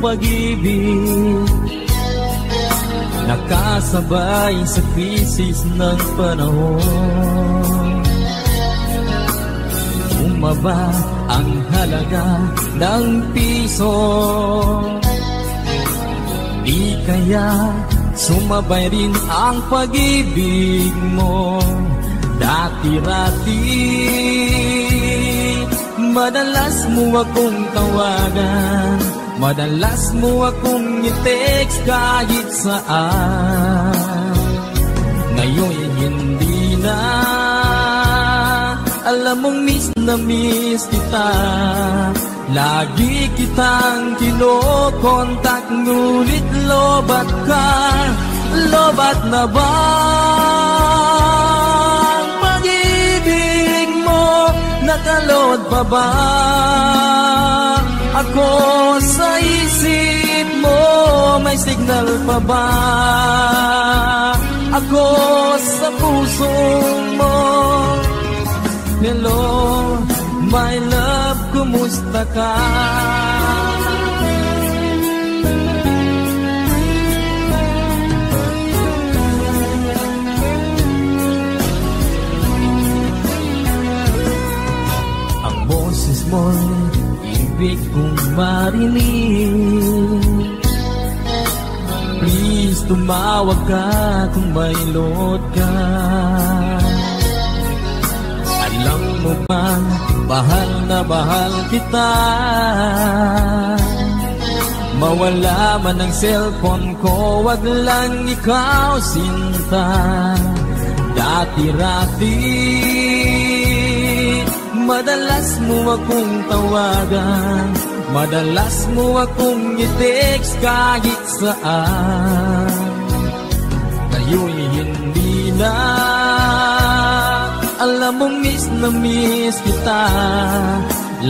Pag-ibig nakasabay sa krisis ng panahon, bumaba ang halaga ng piso. Di kaya sumabay rin ang pag-ibig mo? Dati-rati madalas mo akong tawagan, madalas mo akong i-text kahit saan. Ngayon hindi na, alam mong miss na miss kita. Lagi kitang kinokontak, ngunit lobat ka, lobat na ba ang pag-ibig mo? Nakalot pa ba ako sa isip mo? May signal pa ba ako sa puso mo? Hello, my love, kumusta ka? Ang boses mo'y ibig kong marinig. Please tumawag ka kung may load ka. Alam mo bang bahal na bahal kita? Mawala man ang cellphone ko, wag lang ikaw sinta. Dati-rati madalas mo akong tawagan, madalas mo akong i-text kahit saan. يولين دينا Alam mong miss na miss kita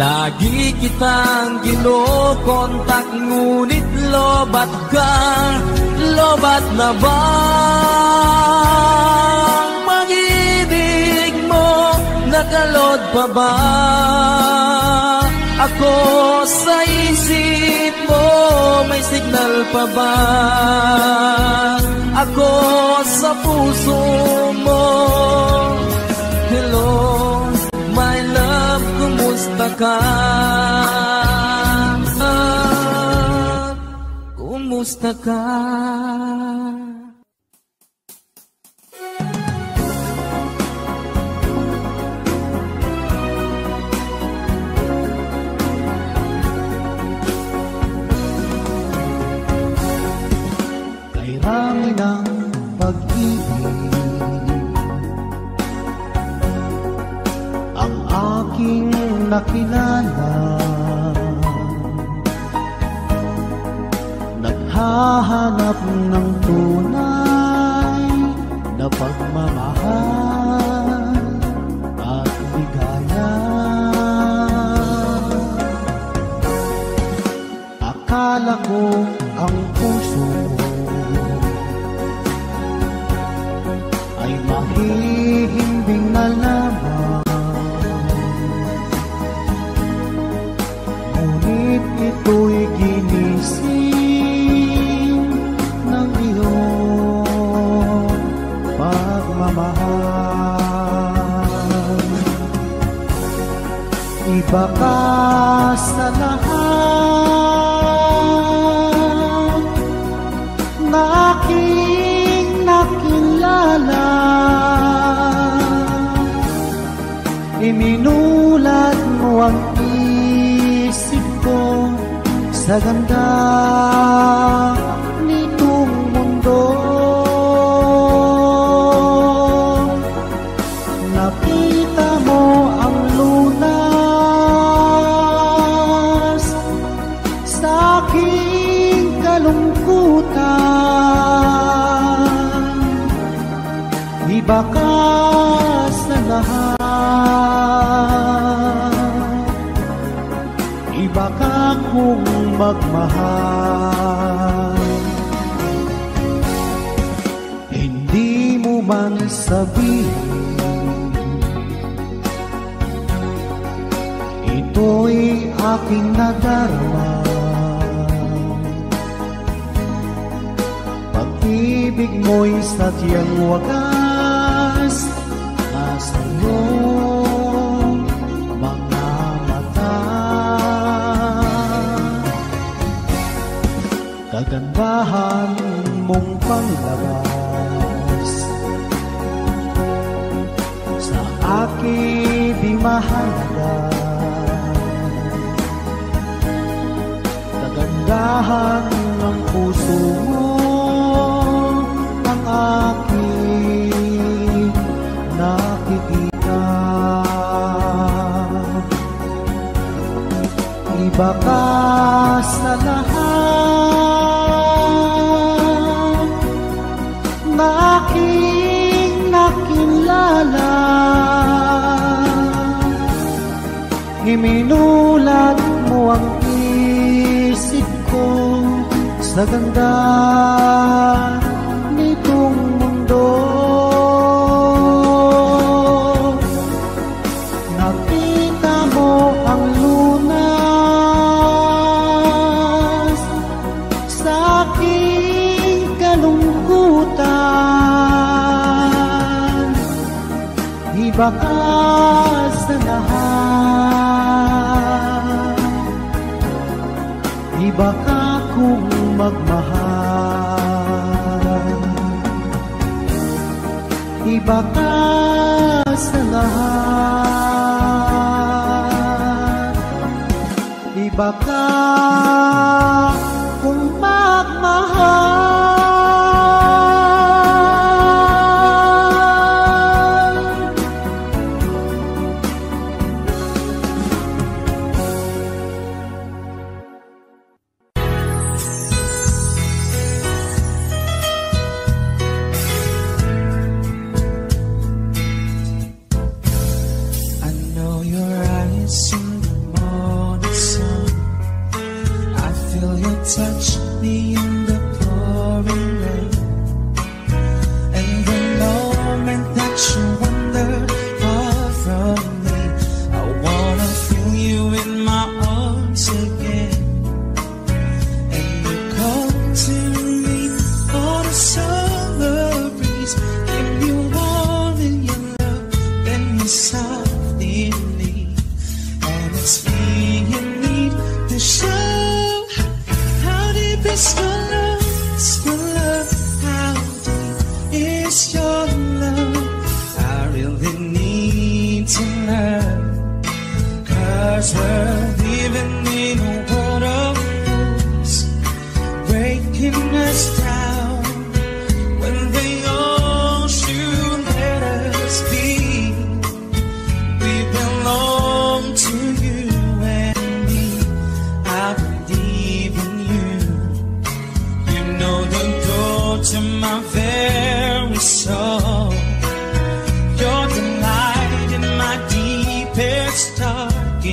Lagi kitang ginokontak Ngunit lobat ka Lobat na ba Pag-ibig mo Nakalod pa ba Ako sa isip mo May signal pa ba Ako sa puso mo Hello, my love, kumusta ka? Ah, kumusta ka? Kay rami ng pag-ibig Aking nakilala Naghahanap ng tunay Na pagmamahal At ligaya Akala ko ang puso mo Ay mahihimbing na lamang Ito'y ginising ng iyong pagmamahal Iba ka sa lahat na aking nakilala Iminulat mo ang isip ko Sa ganda nitong mundo Nakita mo ang lunas Sa aking kalungkutan Iba ka sa lahat Iba ka kung magmahal Hindi mo man sabihin Ito'y aking nadarama Pag-ibig mo'y satyang wagas Nasa iyong mga mata Kagandahan mong panglabas Sa akin di mahalaga Kagandahan ng puso mo Ang aking nakikita Iba ka sa lahat Aking nakilala Iminulat mo ang isip ko Sa ganda nitong mundo Nakita mo ang lunas Sa aking kalungkutan Iba ka sa lahat Iba ka kung magmahal Iba ka sa lahat Iba ka kung magmahal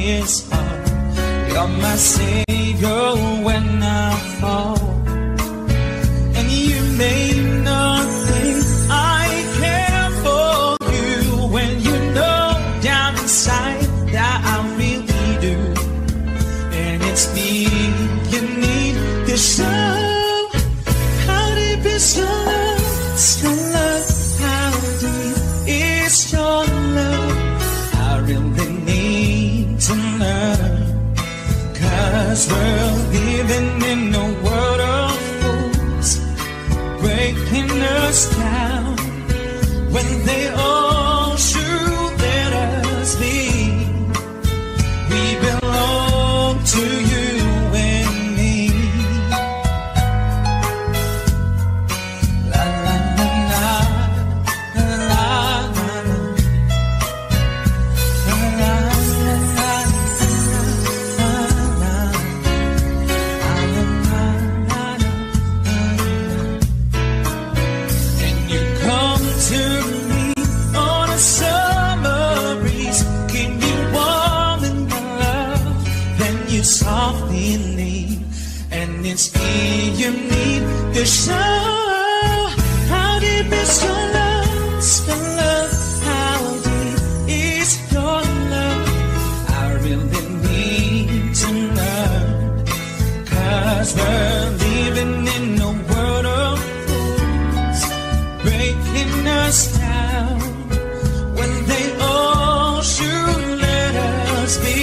his heart. You're my savior when I fall, and you made nothing. I care for you when you know down inside that I really do. And it's me you need. This love, how deep is your love? It's your love, how deep is your love? I really need to learn, cause we're living in a world of fools, breaking us down when they all should let us be. We belong to you and me. La la la la la la la la la la la la. And you come to me on a summer breeze, keep me warm in your love, then you softly leave, and it's me you need. The show, how deep is your love? It's your love, how deep is your love? I really need to learn, cause we're living in a world of fools, breaking us down when they all should let us be.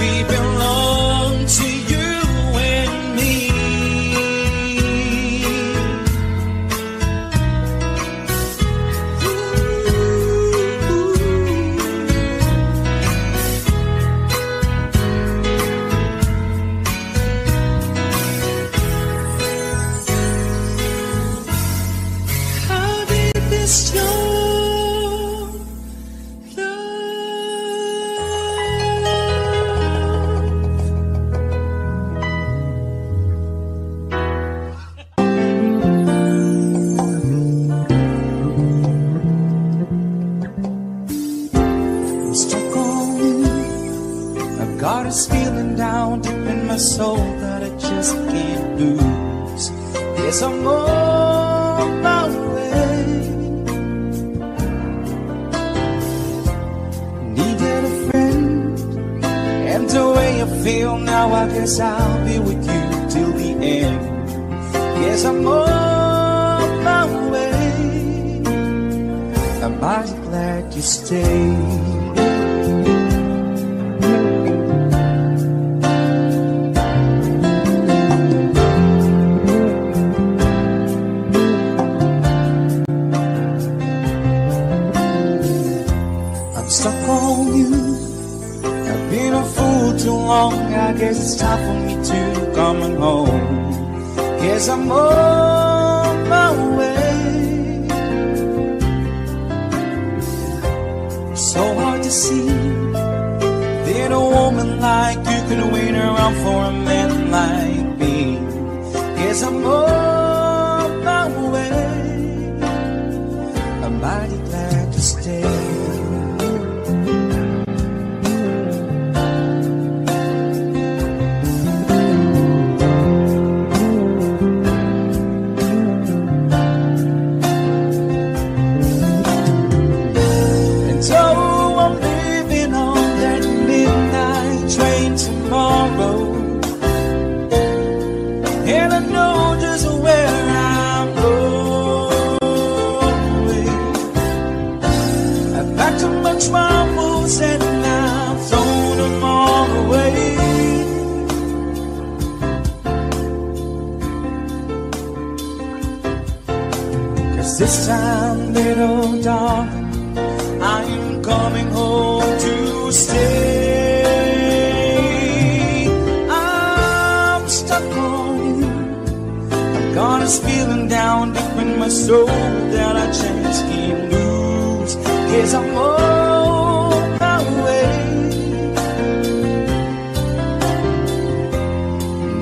We belong to you and me. How deep is your love? I'm stuck on you. I've got this feeling down deep in my soul that I just can't lose. Yes, I'm on my way. Needed a friend, and the way I feel now, I guess I'll be with you till the end. Yes, I'm on my way. I'm mighty glad you stayed. I'm stuck on you. I've been a fool too long. I guess it's time for me to come on home. Yes, I'm on my way. So hard to see that a woman like you could wait around for a man like me. Yes, I'm on my way. I'm mighty glad to stay. This time, little darling, I am coming home to stay. I'm stuck on you. I've got this feeling down deep in my soul that I just can't lose. Yes, I'm on my way.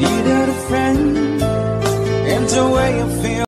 Needed a friend, and the way I feel.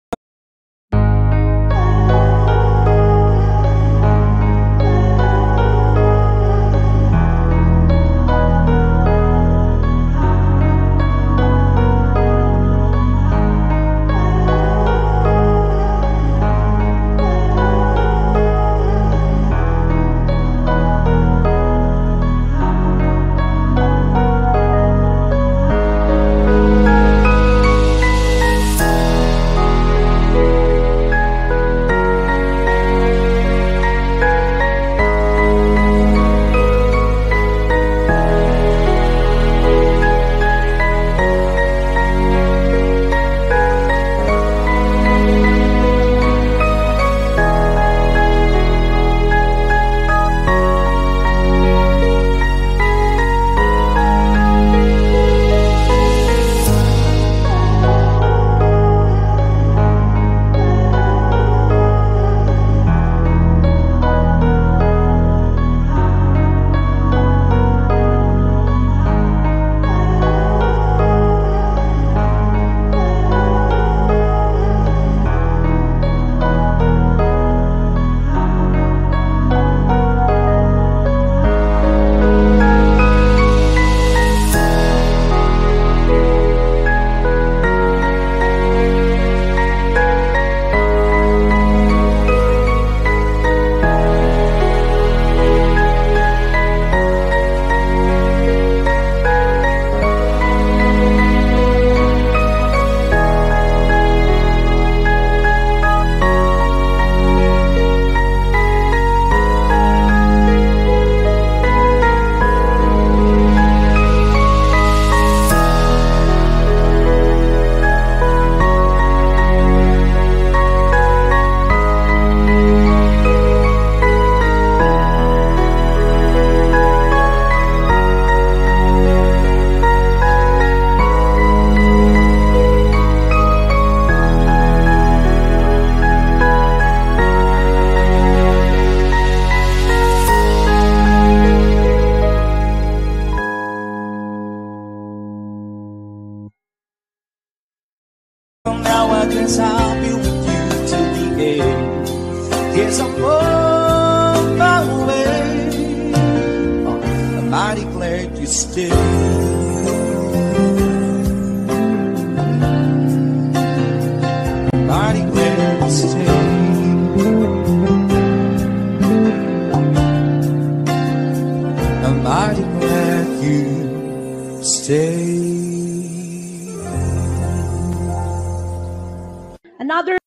on my way. Oh, I'm mighty glad you stayed. Another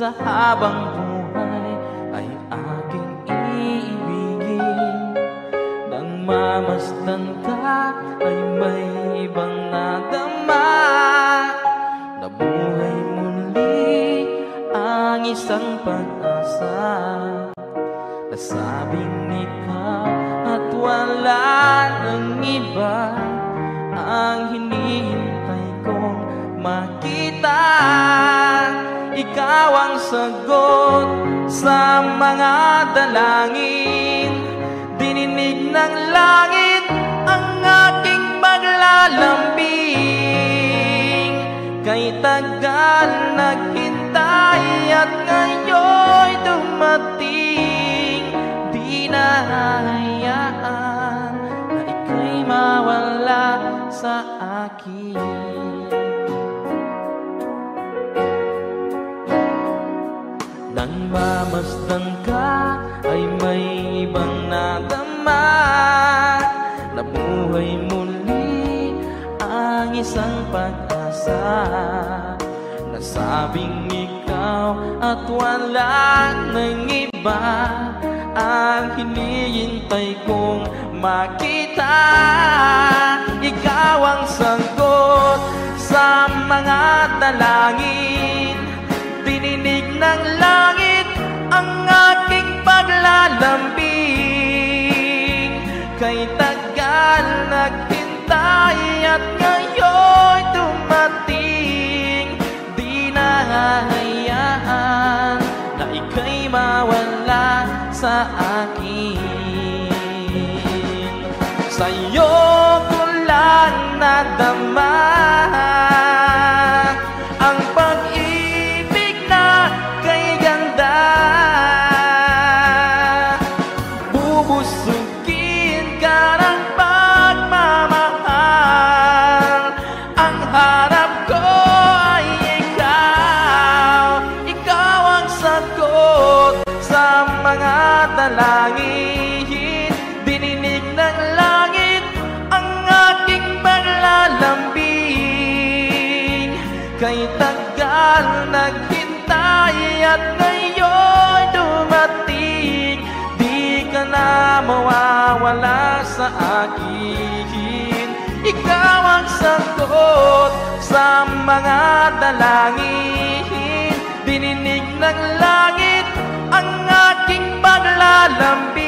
Habang buhay ay aking iibigin. Nang mamasdan ka ay may ibang nadama. Nabuhay muli ang isang pag-asa. Nasabing ikaw at wala ng iba. Ang hinihintay kong makita, ikaw ang sagot sa mga dalangin. Dininig ng langit ang aking paglalambing. Kay tagal naghintay at ngayon dumating. Di na hayaan na ika'y mawala sa akin. Nang mamasdan ka ay may ibang nadama. Nabuhay muli ang isang pag-asa. Nasabing ikaw at wala ng iba. Ang hinihintay kong makita, ikaw ang sagot sa mga dalangin. Ng langit ang aking paglalambing. Kay tagal naghintay at ngayon dumating. Di nahahayaan na ika'y mawala sa akin. Sa'yo ko lang nadama ang pag-ibig na kay ganda. Bubusugin ka ng pagmamahal. Ang harap ko ay ikaw. Ikaw ang sagot sa mga dalangin. Dininig ng langit ang aking paglalambing. Kay tagal naghintay at ngayon dumating. Di ka na mawawala sa akin. Ikaw ang sagot sa mga dalangin. Dininig ng langit ang aking paglalambing.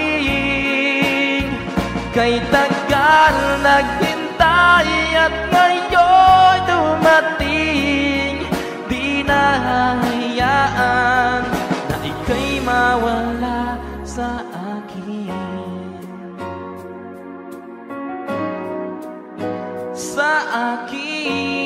Kay tagal naghintay at ngayon dumating. Di nahahayaan na ika'y mawala sa akin. Sa akin.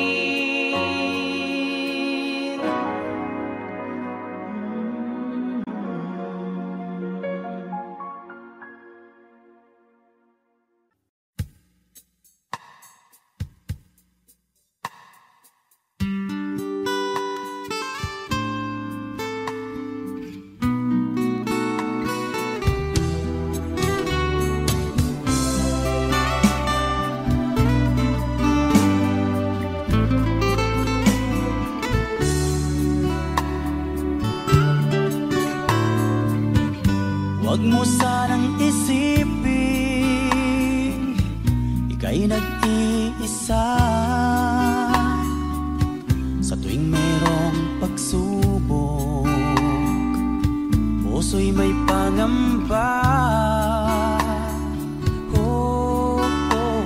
Huwag mo sanang isipin ika'y nag-iisa. Sa tuwing merong pagsubok, puso'y may pangamba. Oh, oh.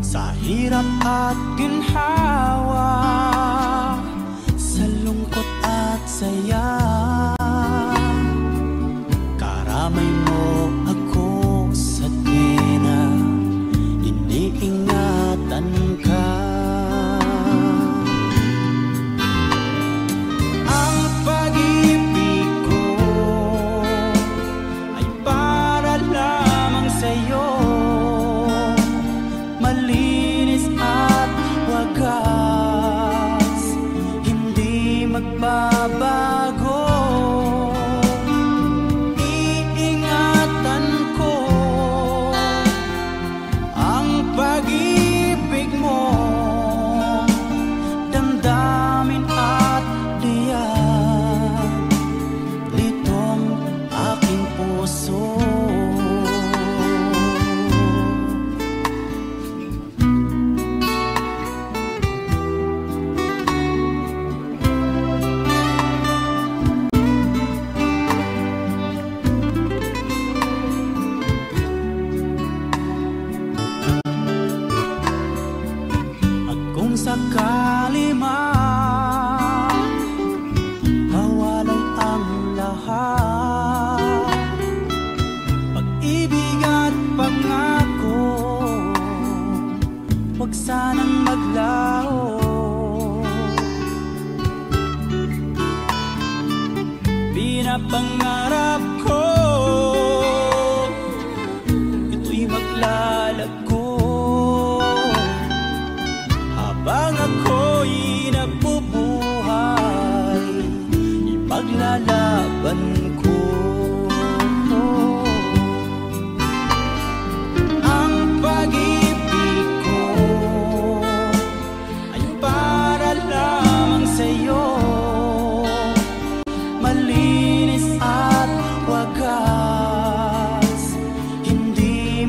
Sa hirap at ginhawa, sa lungkot at saya, may mo ako sa tina, iniingatan ka. Ang pag-ibig ko ay para lamang sa'yo, malinis at wagas, hindi magbabago. Pangarap ko ito'y maglalago, habang ako'y nabubuhay, ipaglalaban ko. Ang pag-ibig ko ay para lamang sa'yo,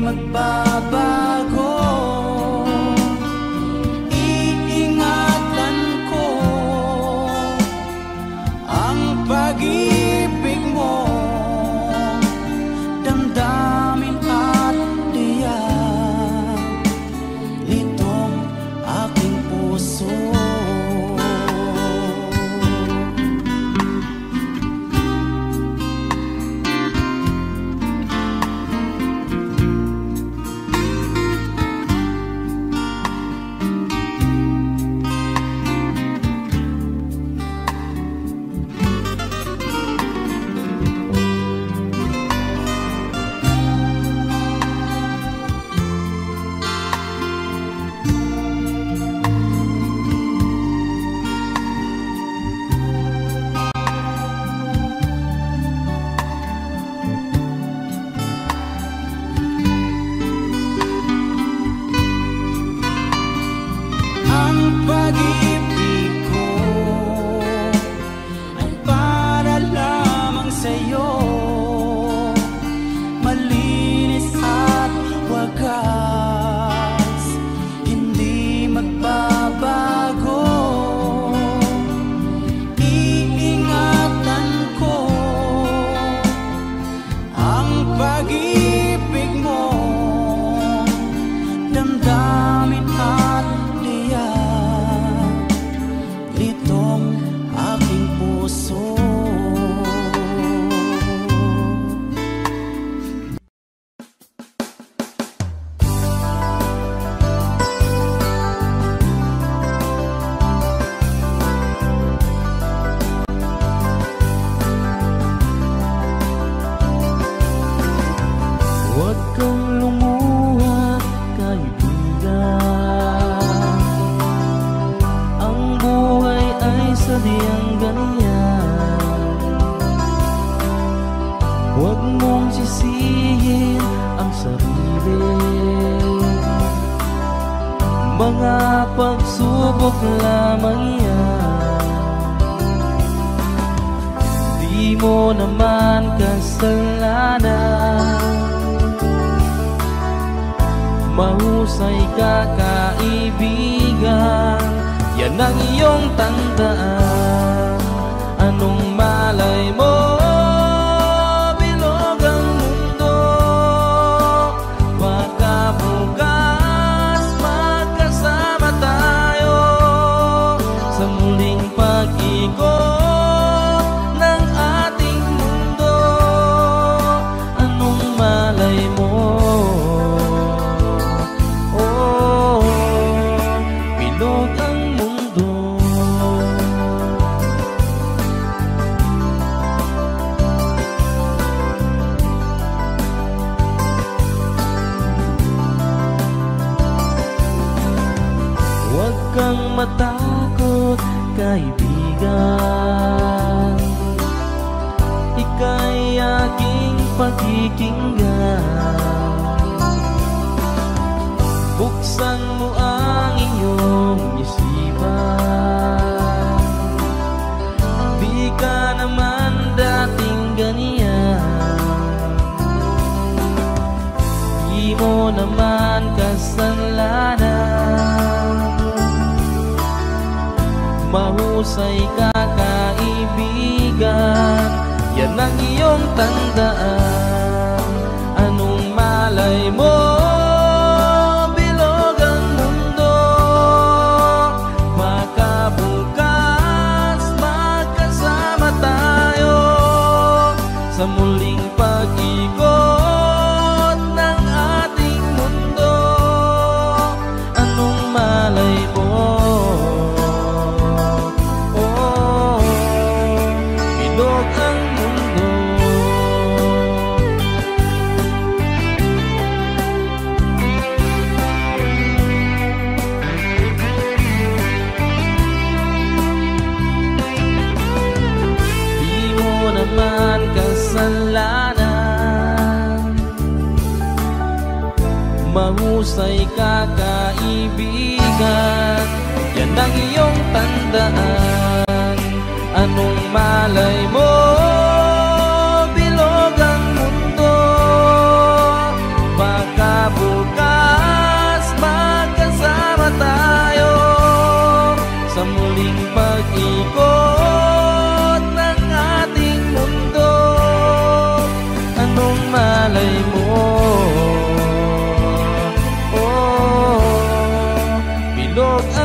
magbabago. Iingatan ko ang pag-ibig mo. pag-ibig mo. Damdamin at liyan itong aking puso. Mahusay ka kaibigan, yan ang iyong tandaan. Anong malay mo, bilog ang mundo. Baka bukas magkasama tayo sa muling pag-ibig. Mahusay ka kaibigan, yan ang iyong tandaan. Anong malay mo, bilog ang mundo. Baka bukas magkasama tayo sa muling pag-ikot ng ating mundo. Anong malay mo, bilog.